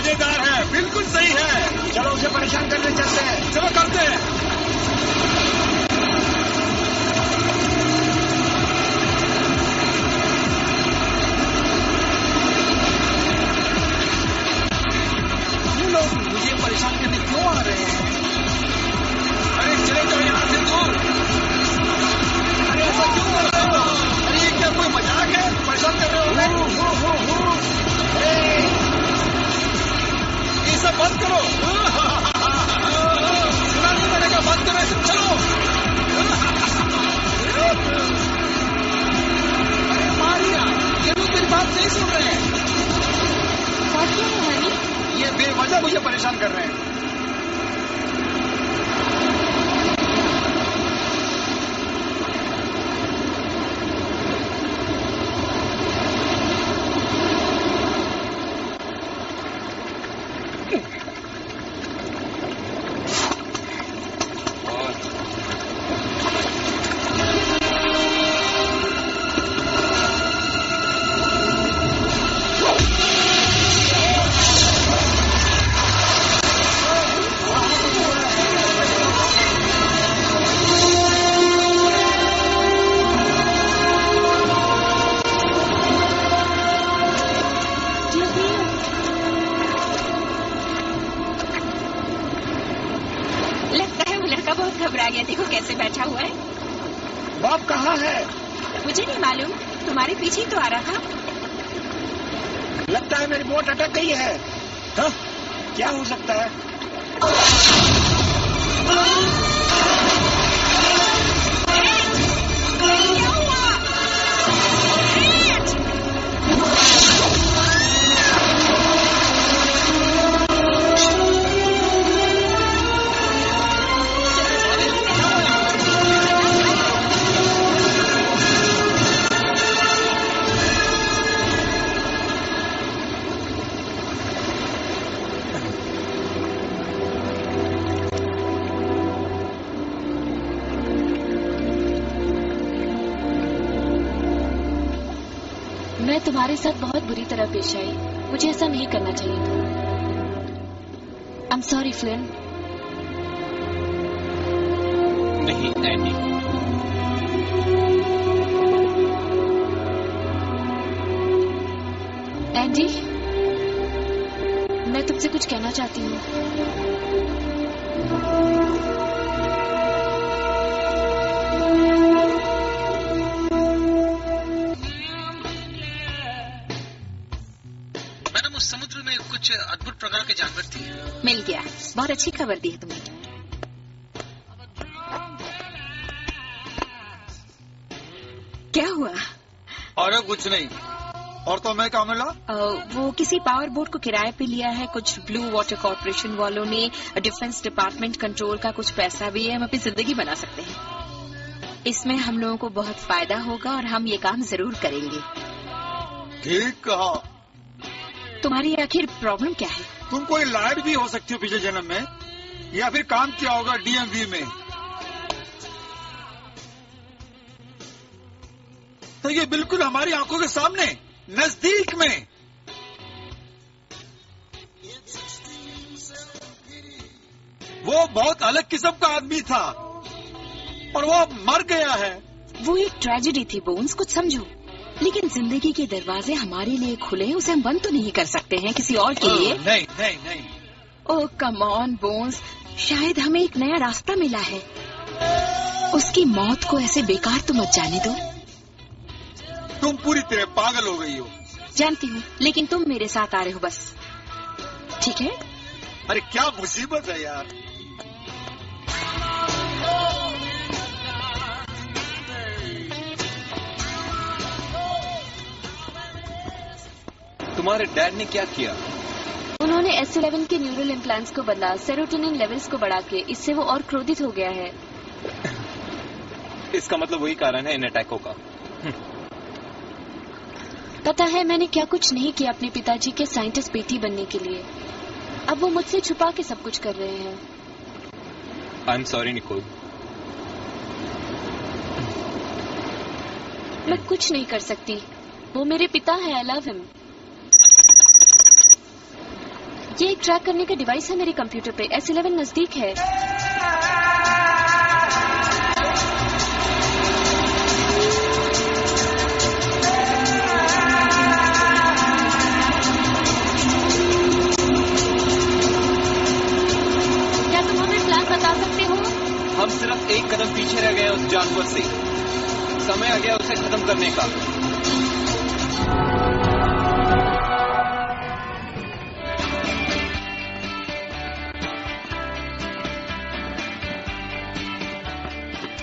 मजेदार है, बिल्कुल सही है। चलो उसे परेशान करने चलते हैं, चलो करते हैं। मुझे परेशान करने क्यों आ रहे हैं? अरे चले जाओ यहाँ से दूर। अरे ऐसा क्यों कर रहे हो? अरे ये क्या कोई मजाक है? परेशान कर रहे हो? ये सब बंद करो। सुना नहीं मैंने कहा बंद करो, सब चलो। अरे मारिया, ये लोग मेरी बात नहीं सुन रहे हैं। ये बेवजह मुझे परेशान कर रहे हैं। तुम्हारे साथ बहुत बुरी तरह पेश आई, मुझे ऐसा नहीं करना चाहिए था। I am sorry Flynn. नहीं एंडी, एंडी मैं तुमसे कुछ कहना चाहती हूँ। अद्भुत प्रकार के जानवर थी। मिल गया, बहुत अच्छी खबर दी है तुमने। क्या हुआ? अरे कुछ नहीं। और तो मैं क्या मिला? वो किसी पावर बोट को किराए पे लिया है, कुछ ब्लू वाटर कॉर्पोरेशन वालों ने। डिफेंस डिपार्टमेंट कंट्रोल का कुछ पैसा भी है, हम अपनी जिंदगी बना सकते हैं। इसमें हम लोगों को बहुत फायदा होगा और हम ये काम जरूर करेंगे। ठीक कहा। तुम्हारी आखिर प्रॉब्लम क्या है? तुम कोई लायर भी हो सकती हो पिछले जन्म में, या फिर काम किया होगा डीएमवी में। तो ये बिल्कुल हमारी आंखों के सामने नजदीक में। वो बहुत अलग किस्म का आदमी था और वो अब मर गया है। वो एक ट्रेजेडी थी बोन्स, कुछ समझो। लेकिन जिंदगी के दरवाजे हमारे लिए खुले हैं, उसे हम बंद तो नहीं कर सकते हैं किसी और के लिए। नहीं नहीं नहीं। ओह कम ऑन बोन्स, शायद हमें एक नया रास्ता मिला है। उसकी मौत को ऐसे बेकार तो मत जाने दो। तुम पूरी तरह पागल हो गई हो। जानती हूँ, लेकिन तुम मेरे साथ आ रहे हो बस, ठीक है? अरे क्या मुसीबत है यार। तुम्हारे डैड ने क्या किया? उन्होंने S-11 के न्यूरल इम्प्लांट्स को बदला, सेरोटोनिन लेवल्स को बढ़ा के। इससे वो और क्रोधित हो गया है। इसका मतलब वही कारण है इन अटैकों का। पता है मैंने क्या कुछ नहीं किया अपने पिताजी के साइंटिस्ट बेटी बनने के लिए। अब वो मुझसे छुपा के सब कुछ कर रहे हैं। I am sorry Nicole. मैं कुछ नहीं कर सकती, वो मेरे पिता है। I love him. ये एक ट्रैक करने का डिवाइस है मेरे कंप्यूटर पे। S-11 नजदीक है। क्या तुम हमें प्लान बता सकते हो? हम सिर्फ एक कदम पीछे रह गए उस जानवर से। समय आ गया उसे खत्म करने का।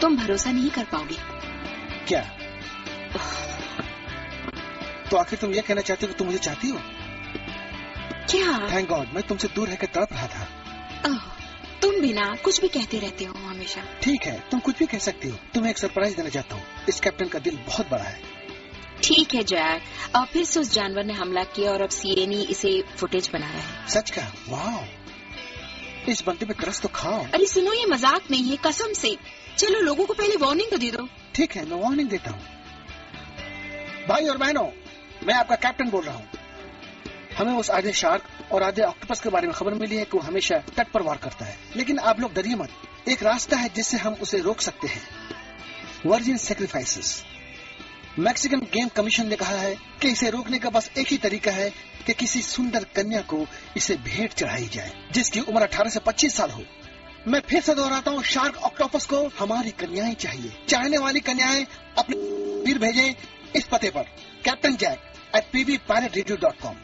तुम भरोसा नहीं कर पाओगे। क्या? तो आखिर तुम यह कहना चाहती हो कि तुम मुझे चाहती हो? क्या? थैंक गॉड, मैं तुमसे दूर रहकर तड़प रहा था। ओह, तुम बिना कुछ भी कहते रहते हो हमेशा। ठीक है, तुम कुछ भी कह सकती हो। तुम्हें एक सरप्राइज देना चाहता हूँ। इस कैप्टन का दिल बहुत बड़ा है। ठीक है जैक, और फिर से उस जानवर ने हमला किया और अब सीए ने इसे फुटेज बनाया है। सच का? वाह, इस बंदे पे तरस तो खाओ। अरे सुनो, ये मजाक नहीं है, कसम से। चलो लोगों को पहले वार्निंग तो दे दो। ठीक है, मैं वार्निंग देता हूँ। भाई और बहनों, मैं आपका कैप्टन बोल रहा हूँ। हमें उस आधे शार्क और आधे ऑक्टोपस के बारे में खबर मिली है कि वो हमेशा तट पर वार करता है। लेकिन आप लोग डरिए मत, एक रास्ता है जिससे हम उसे रोक सकते हैं। Virgin sacrifices. Mexican game commission ने कहा है कि इसे रोकने का बस एक ही तरीका है कि किसी सुंदर कन्या को इसे भेंट चढ़ाई जाए जिसकी उम्र 18 से 25 साल हो। मैं फिर से दोहराता हूँ, शार्क ऑक्टोपस को हमारी कन्याएं चाहिए। चाहने वाली कन्याएं अपने तस्वीर भेजें इस पते पर, captainjack@pvpiratradio.com।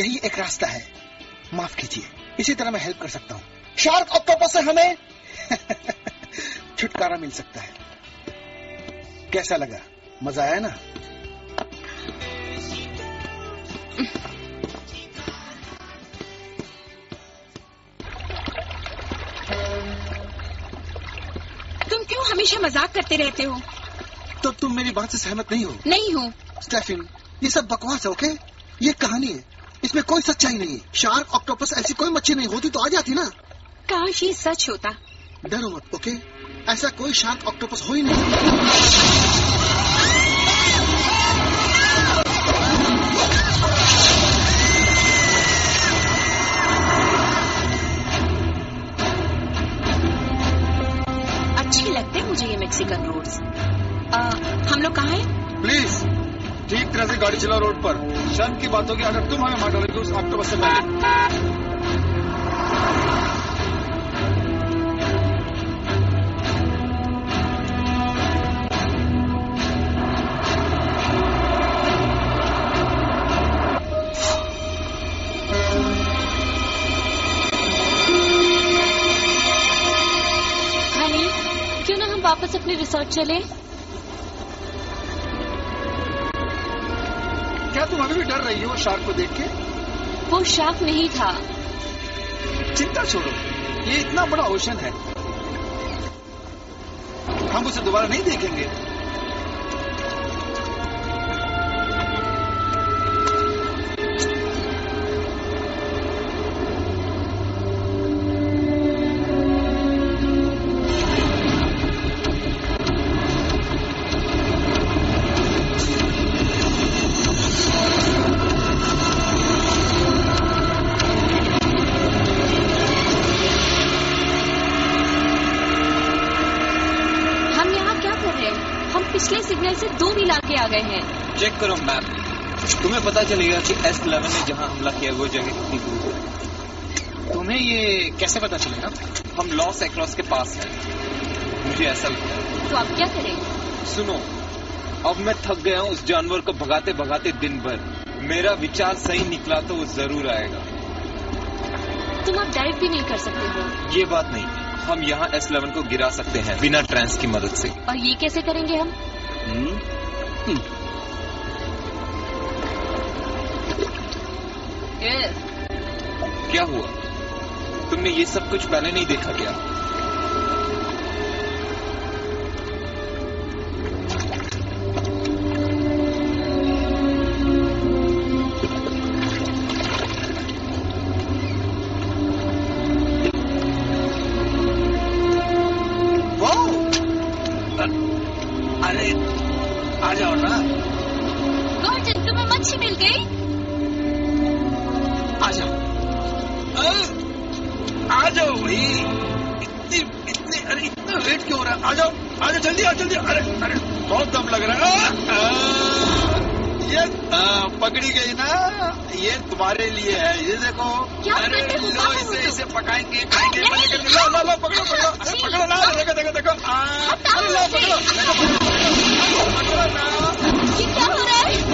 यही एक रास्ता है। माफ कीजिए, इसी तरह मैं हेल्प कर सकता हूँ। शार्क ऑक्टोपस से हमें छुटकारा मिल सकता है। कैसा लगा? मजा आया ना? क्यों हमेशा मजाक करते रहते हो? तो तुम मेरी बात से सहमत नहीं हो? नहीं हूँ। स्टीफन, ये सब बकवास है। ओके, ये कहानी है, इसमें कोई सच्चाई नहीं है। शार्क ऑक्टोपस ऐसी कोई मच्छी नहीं होती तो आ जाती ना। काश ये सच होता। डरो मत, ओके? ऐसा कोई शार्क ऑक्टोपस हो ही नहीं। अच्छे लगते मुझे ये मैक्सिकन रोड्स। हम लोग कहाँ हैं? प्लीज ठीक तरह से गाड़ी चला। रोड पर शर्म की बात होगी अगर तुम हमें मार तो उस ऑक्टोपस से वापस अपने रिसोर्ट चले। क्या तुम अभी भी डर रही हो शार्क को देख के? वो शार्क नहीं था। चिंता छोड़ो, ये इतना बड़ा ओशन है, हम उसे दोबारा नहीं देखेंगे। चेक करो मैप, तुम्हें पता चलेगा कि S-11 ने जहाँ हमला किया वो जगह कितनी दूर है। तुम्हें ये कैसे पता चलेगा? हम लॉस एंजेलिस के पास हैं, मुझे ऐसा लगता है। तो आप क्या करेंगे? सुनो, अब मैं थक गया हूँ उस जानवर को भगाते भगाते दिन भर। मेरा विचार सही निकला तो वो जरूर आएगा। तुम आप डाइव भी नहीं कर सकते हो? ये बात नहीं, हम यहाँ S-11 को गिरा सकते हैं बिना ट्रांस की मदद से। और ये कैसे करेंगे हम? क्या हुआ? तुमने ये सब कुछ पहले नहीं देखा क्या? आ जाओ भाई, इतना वेट क्यों हो रहा है, आ जाओ जल्दी, आ जल्दी, अरे अरे बहुत दम लग रहा है, ये पकड़ी गई ना, ये तुम्हारे लिए है, ये देखो, अरे लो इसे पकाएंगे, खाएंगे, लो लो लो पकड़ो पकड़ो, अरे पकड़ो ना, देखो देखो देखो, अरे लो पकड़ो, पकड़ो ना, ये क्या हो रहा है?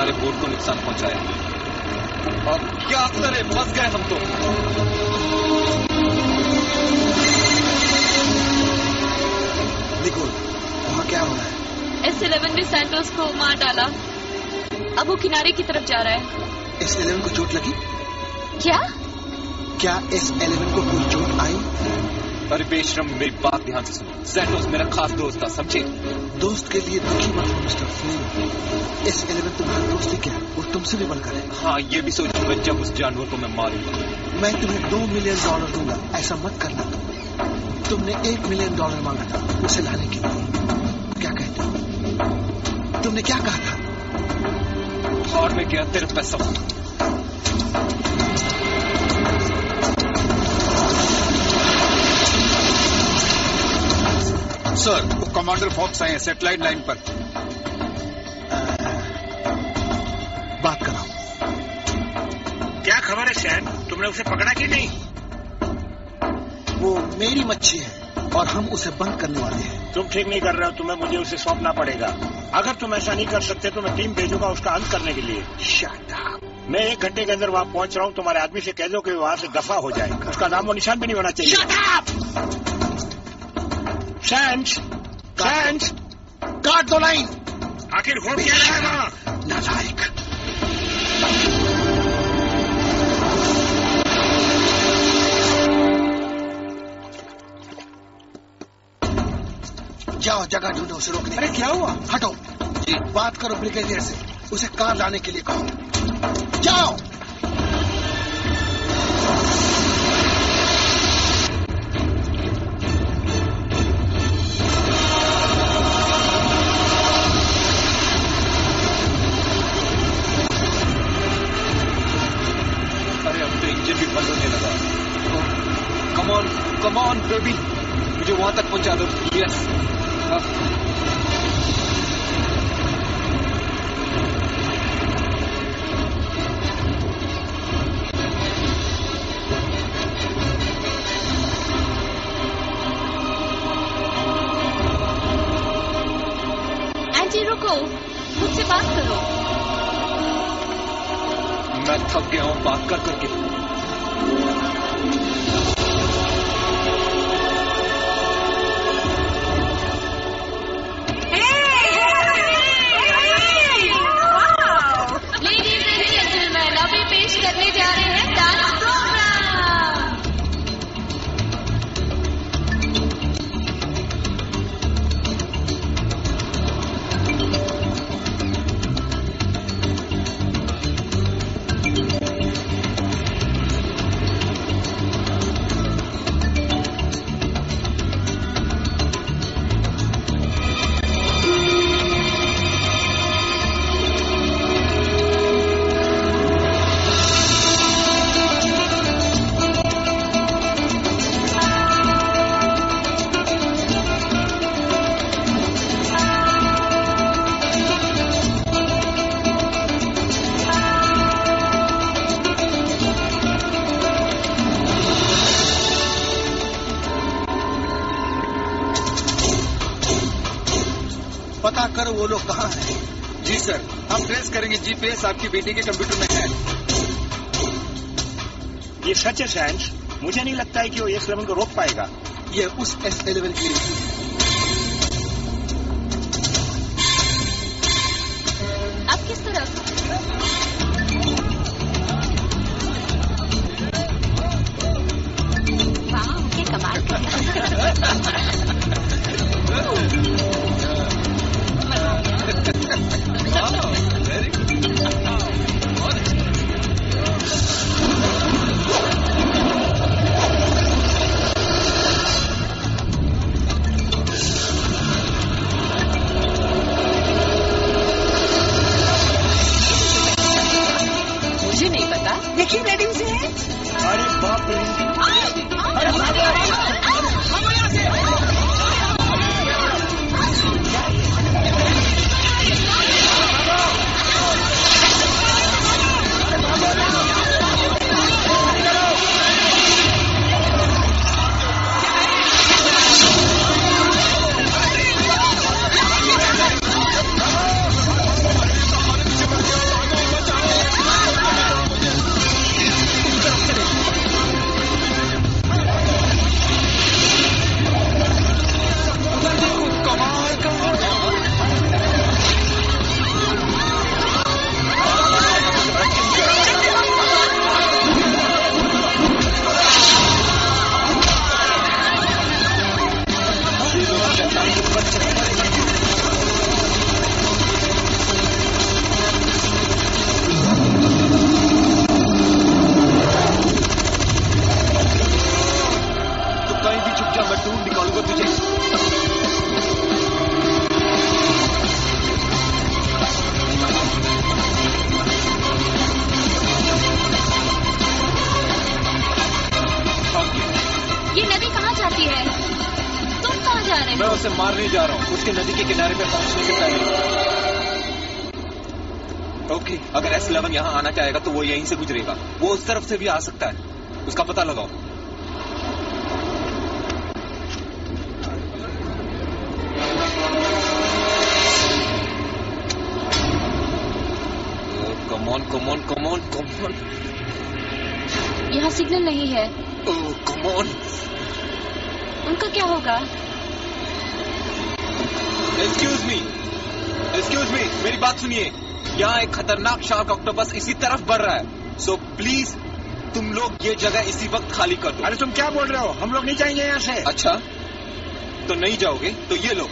हमारे बोट को नुकसान पहुंचाया। और क्या असर है, फंस गए हम तो। निकोल, वहाँ क्या हो रहा है? S-11 ने सैंटोस को मार डाला, अब वो किनारे की तरफ जा रहा है। S-11 को चोट लगी? क्या S-11 को कोई चोट आई? अरे बेशरम, मेरी बात ध्यान से सुनो। सैंटोस मेरा खास दोस्त था, समझे? दोस्त के लिए दुखी मत हो मिस्टर फ्लिंट। S-11 तुम्हारा दोस्त ही क्या, वो तुमसे भी बढ़कर है। हाँ, ये भी सोचूंगा जब उस जानवर को मैं मारूंगा। मैं तुम्हें $2 मिलियन दूंगा, ऐसा मत करना। तुमने $1 मिलियन मांगा था उसे लाने के लिए, क्या कहते हो? तुमने क्या कहा था? और मैं क्या, तेरा पैसा। सर, वो कमांडर फॉक्स आए हैं सेटेलाइट लाइन पर। बात कराओ। क्या खबर है सैन, तुमने उसे पकड़ा कि नहीं? वो मेरी मच्छी है और हम उसे बंद करने वाले हैं। तुम ठीक नहीं कर रहे हो, तुम्हें मुझे उसे सौंपना पड़ेगा। अगर तुम ऐसा नहीं कर सकते तो मैं टीम भेजूंगा उसका अंत करने के लिए। Shut up. मैं 1 घंटे के अंदर वहाँ पहुँच रहा हूँ, तुम्हारे आदमी से कह दो कि वहाँ से दफा हो जाए, उसका नाम और निशान भी नहीं होना चाहिए। Shut up. सैंस, काट दो लाइन। आखिर हो क्या रहा है वहाँ, नालायक। जाओ, जगह ढूंढो उसे रोकने। अरे क्या हुआ? हटो जी, बात करो ब्रिगेडियर से, उसे कार लाने के लिए कहो। जाओ। कमॉन बेबी, मुझे वहां तक पहुंचा दो। यस। आंटी रुको, मुझसे बात करो। मैं थक गया हूँ बात कर करके। करने जा रहे हैं डांस GPS आपकी बेटी के कंप्यूटर में है। ये सच है सैंस, मुझे नहीं लगता है कि वो S-11 को रोक पाएगा। ये उस S-11 के लिए। आप किस तरफ? वाह, क्या कमाल का। तो वो यहीं से गुजरेगा, वो उस तरफ से भी आ सकता है, उसका पता लगाओ। कमॉन कमॉन कमॉन कमॉन, यहाँ सिग्नल नहीं है। ओह कमॉन, उनका क्या होगा? एक्सक्यूज मी, मेरी बात सुनिए, यहाँ एक खतरनाक शार्क ऑक्टोपस इसी तरफ बढ़ रहा है, सो प्लीज तुम लोग ये जगह इसी वक्त खाली कर दो। अरे तुम क्या बोल रहे हो, हम लोग नहीं जाएंगे यहाँ से। अच्छा तो नहीं जाओगे, तो ये लो।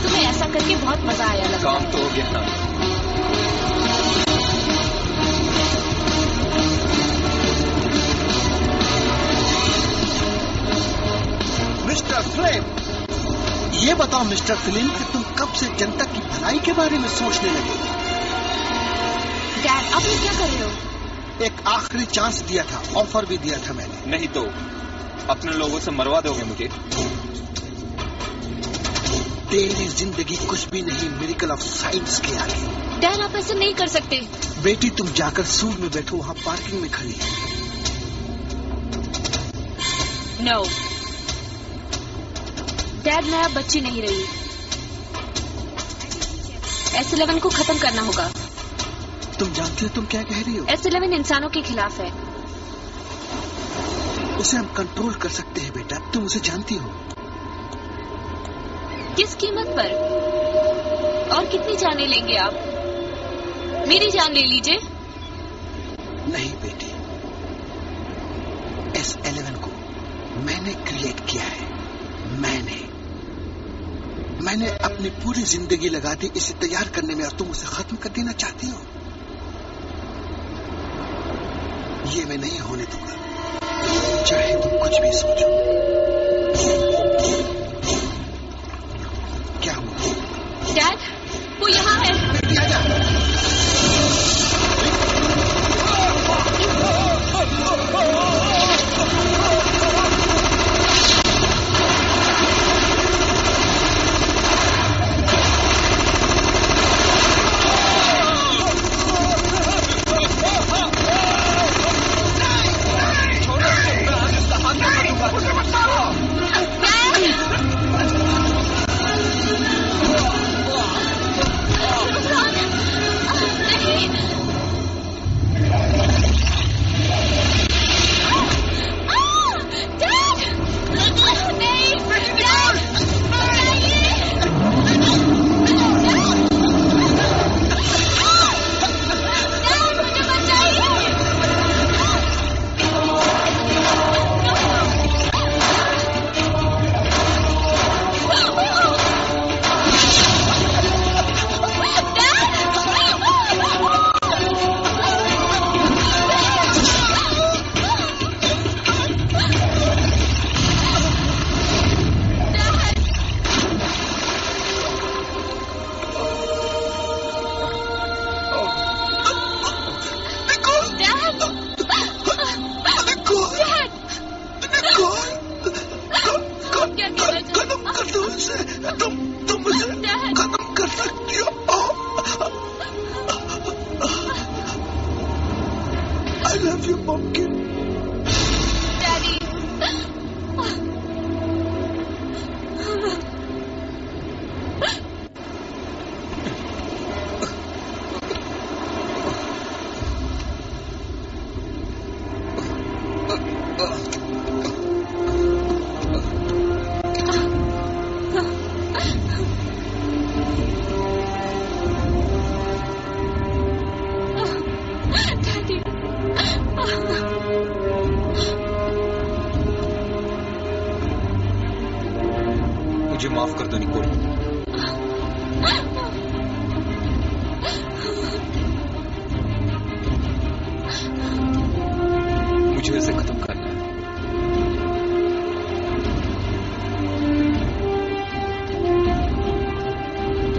तुम्हें ऐसा करके बहुत मजा आया लगा। काम तो हो गया ना। मिस्टर फ्लिंट, ये बताओ मिस्टर फ्लिंट कि तुम कब से जनता की भलाई के बारे में सोचने लगे? डैड, अब ये क्या कर रहे हो? एक आखिरी चांस दिया था, ऑफर भी दिया था मैंने। नहीं तो अपने लोगों से मरवा दोगे मुझे। तेरी जिंदगी कुछ भी नहीं मिरेकल ऑफ साइंस के आगे। डैड, आप ऐसे नहीं कर सकते। बेटी, तुम जाकर सूट में बैठो, वहाँ पार्किंग में खड़ी। नो डैड, मैं अब बच्ची नहीं रही। S-11 को खत्म करना होगा। तुम जानती हो तुम क्या कह रही हो? S-11 इंसानों के खिलाफ है। उसे हम कंट्रोल कर सकते हैं बेटा, तुम उसे जानती हो। किस कीमत पर? और कितनी जानें लेंगे आप? मेरी जान ले लीजिए। नहीं बेटी, S-11 को मैंने क्रिएट किया है। मैंने अपनी पूरी जिंदगी लगा दी इसे तैयार करने में, और तुम उसे खत्म कर देना चाहती हो? ये मैं नहीं होने दूंगा, चाहे तुम कुछ भी सोचो। क्या हुआ? डैड, वो यहाँ है। बेटी आजा। मुझे माफ कर दो निकोल। मुझे इसे खत्म करना है।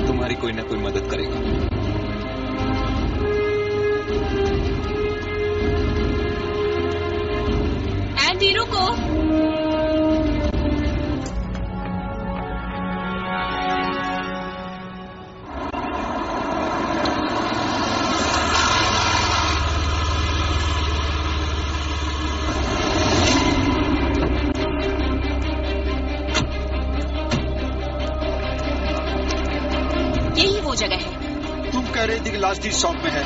तुम्हारी कोई ना कोई मदद करेगा। शॉप में है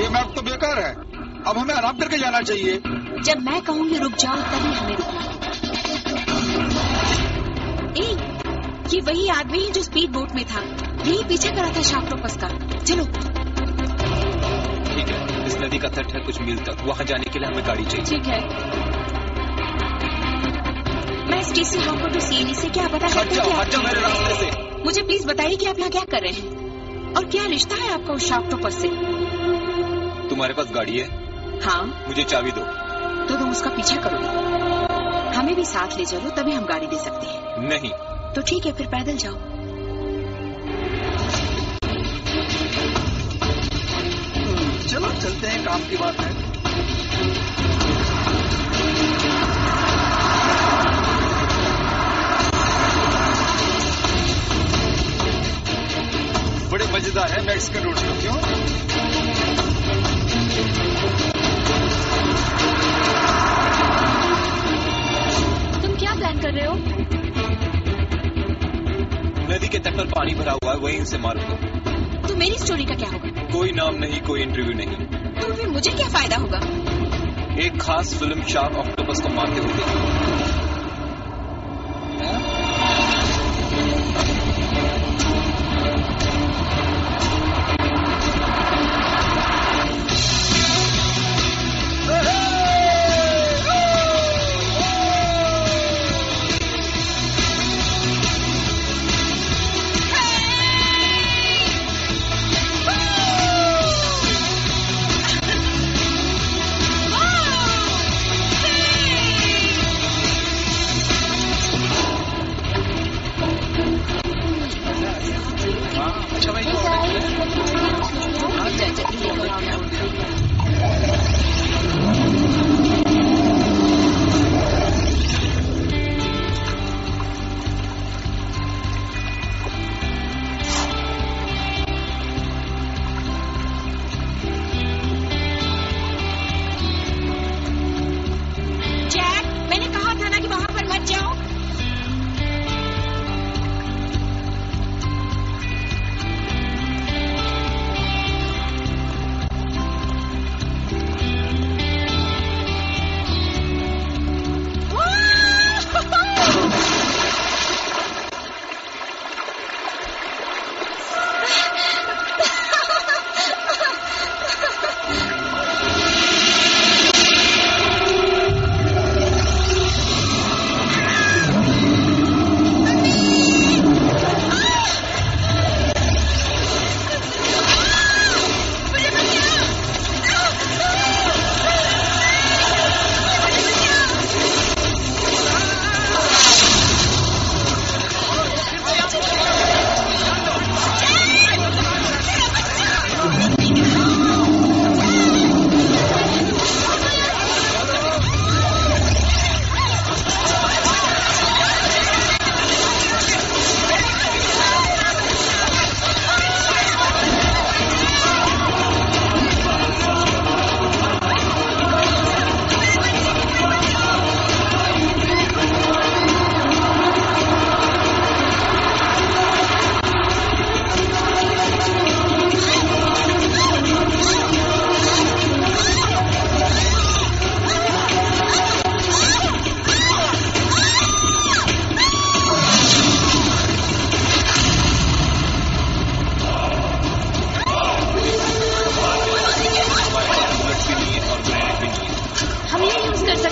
ये मैप तो बेकार है। अब हमें आराम करके जाना चाहिए। जब मैं कहूँगी रुक जाओ तभी हमें रुकना। ये वही आदमी है जो स्पीड बोट में था। यही पीछे करा था शार्कटोपस का। चलो ठीक है। इस नदी का तट है कुछ मील तक। वहाँ जाने के लिए हमें गाड़ी चाहिए। ठीक है। मैं स्टेसी हॉपर टू सीएनई से क्या पता है। मुझे प्लीज बताइए कि आप यहाँ क्या कर रहे हैं और क्या रिश्ता है आपका उस शार्कटोपस से? तुम्हारे पास गाड़ी है? हाँ। मुझे चाबी दो। तो तुम उसका पीछा करोगे? हमें भी साथ ले चलो तभी हम गाड़ी दे सकते हैं। नहीं। तो ठीक है फिर पैदल जाओ। चलो चलते हैं, काम की बात है। बड़े मजेदार है मैक्सिकन रोड शो। क्यों? तुम क्या प्लान कर रहे हो? नदी के तट पर पानी भरा हुआ है, वहीं से मारूंगा। तो मेरी स्टोरी का क्या होगा? कोई नाम नहीं, कोई इंटरव्यू नहीं। तो फिर मुझे क्या फायदा होगा? एक खास फिल्म शार्कटोपस को मारते हुए।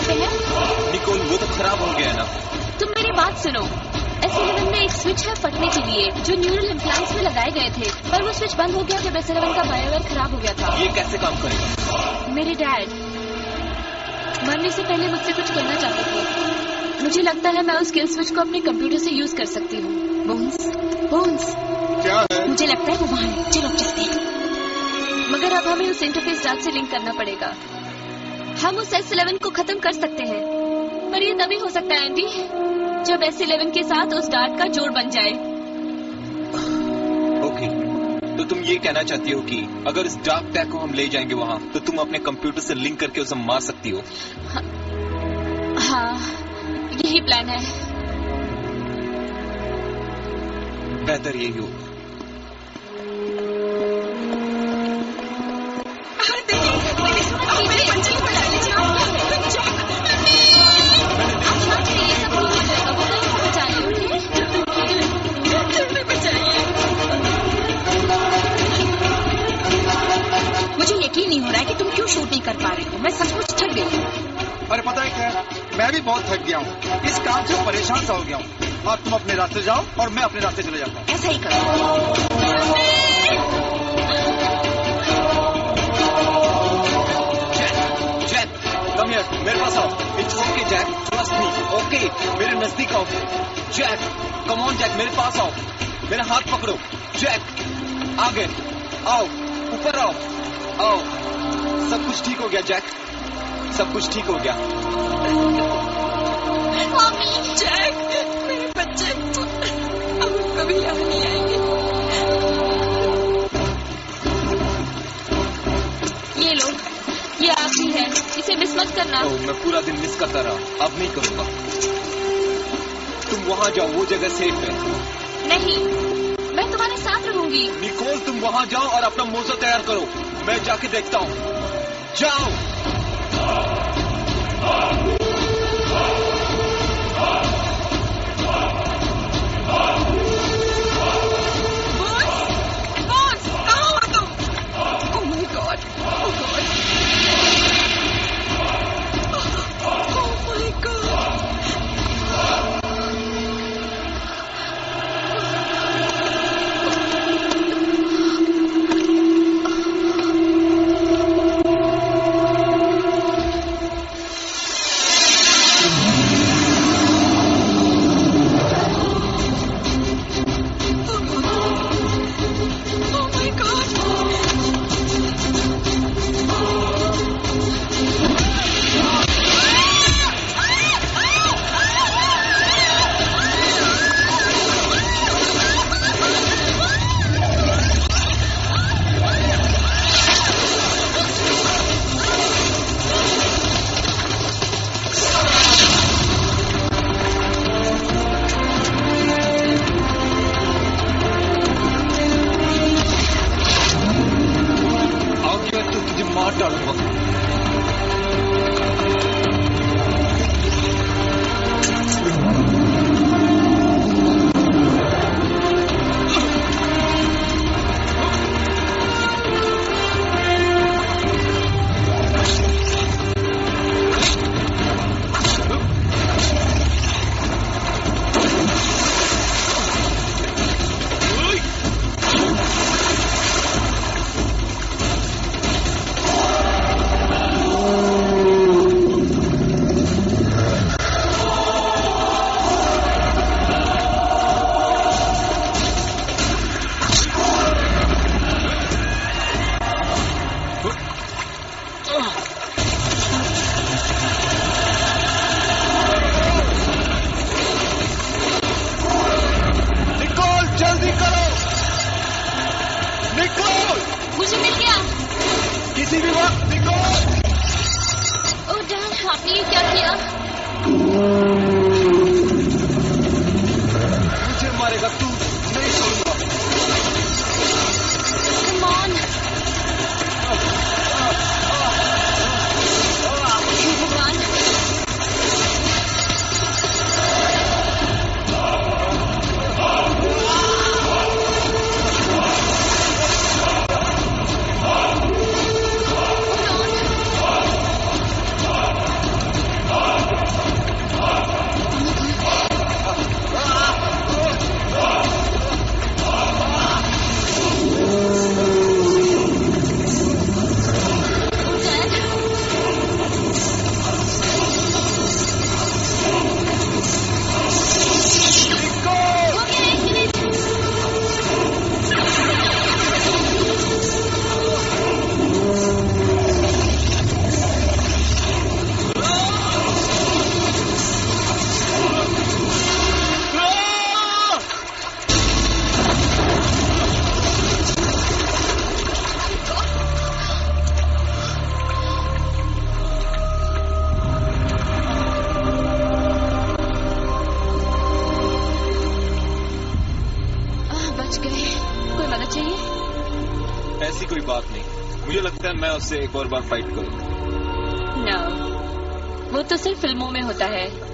करते हैं? निकोल वो तो खराब हो गया ना। तुम मेरी बात सुनो, S-11 में एक स्विच है फटने के लिए जो न्यूरल इम्प्लांट्स में लगाए गए थे, पर वो स्विच बंद हो गया जब S-11 का बायोवेयर खराब हो गया था। ये कैसे काम करेगा? मेरे डैड मरने से पहले मुझसे कुछ करना चाहते थे। मुझे लगता है मैं उस स्किल स्विच को अपने कंप्यूटर से यूज कर सकती हूँ। बोन्स क्या है? मुझे लगता है वो वहाँ है। चलो चलते हैं, मगर अब हमें उस इंटरफेस डार्ट से लिंक करना पड़ेगा। हम उस S-11 को खत्म कर सकते हैं, पर ये तभी हो सकता है एंडी जब S-11 के साथ उस डार्ट का जोड़ बन जाए। ओके, तो तुम ये कहना चाहती हो कि अगर इस डार्क टैग को हम ले जाएंगे वहाँ तो तुम अपने कंप्यूटर से लिंक करके उसे मार सकती हो? हाँ, यही प्लान है। बेहतर यही हो। मुझे यकीन नहीं हो रहा है कि तुम क्यों शूट नहीं कर पा रहे हो। मैं सचमुच थक गई हूँ। अरे पता है क्या, मैं भी बहुत थक गया हूँ। इस काम से परेशान सा हो गया हूँ। अब तुम अपने रास्ते जाओ और मैं अपने रास्ते चले जाता हूँ। ऐसा ही करो। जैक, कम हियर, मेरे पास आओ। It's okay Jack, trust me. Okay, मेरे नजदीक आओ। जैक कम ऑन जैक, मेरे पास आओ। मेरा हाथ पकड़ो। जैक आगे आओ, ऊपर आओ, आओ। सब कुछ ठीक हो गया जैक, सब कुछ ठीक हो गया। जैक मेरे बच्चे अब कभी यहाँ नहीं आएंगे। ये लो, ये आखिरी है, इसे मिस मत करना। तो मैं पूरा दिन मिस करता रहा, अब नहीं करूँगा। तुम वहाँ जाओ, वो जगह सेफ है। नहीं, मैं तुम्हारे साथ रहूंगी। निकोल तुम वहाँ जाओ और अपना मोजा तैयार करो, मैं जाके देखता हूँ। जाओ। बोन्स, कहाँ हो तुम? Oh my God, oh God, oh my God. ऐसी कोई बात नहीं। मुझे लगता है मैं उससे एक और बार फाइट करूँगा। No, वो तो सिर्फ फिल्मों में होता है।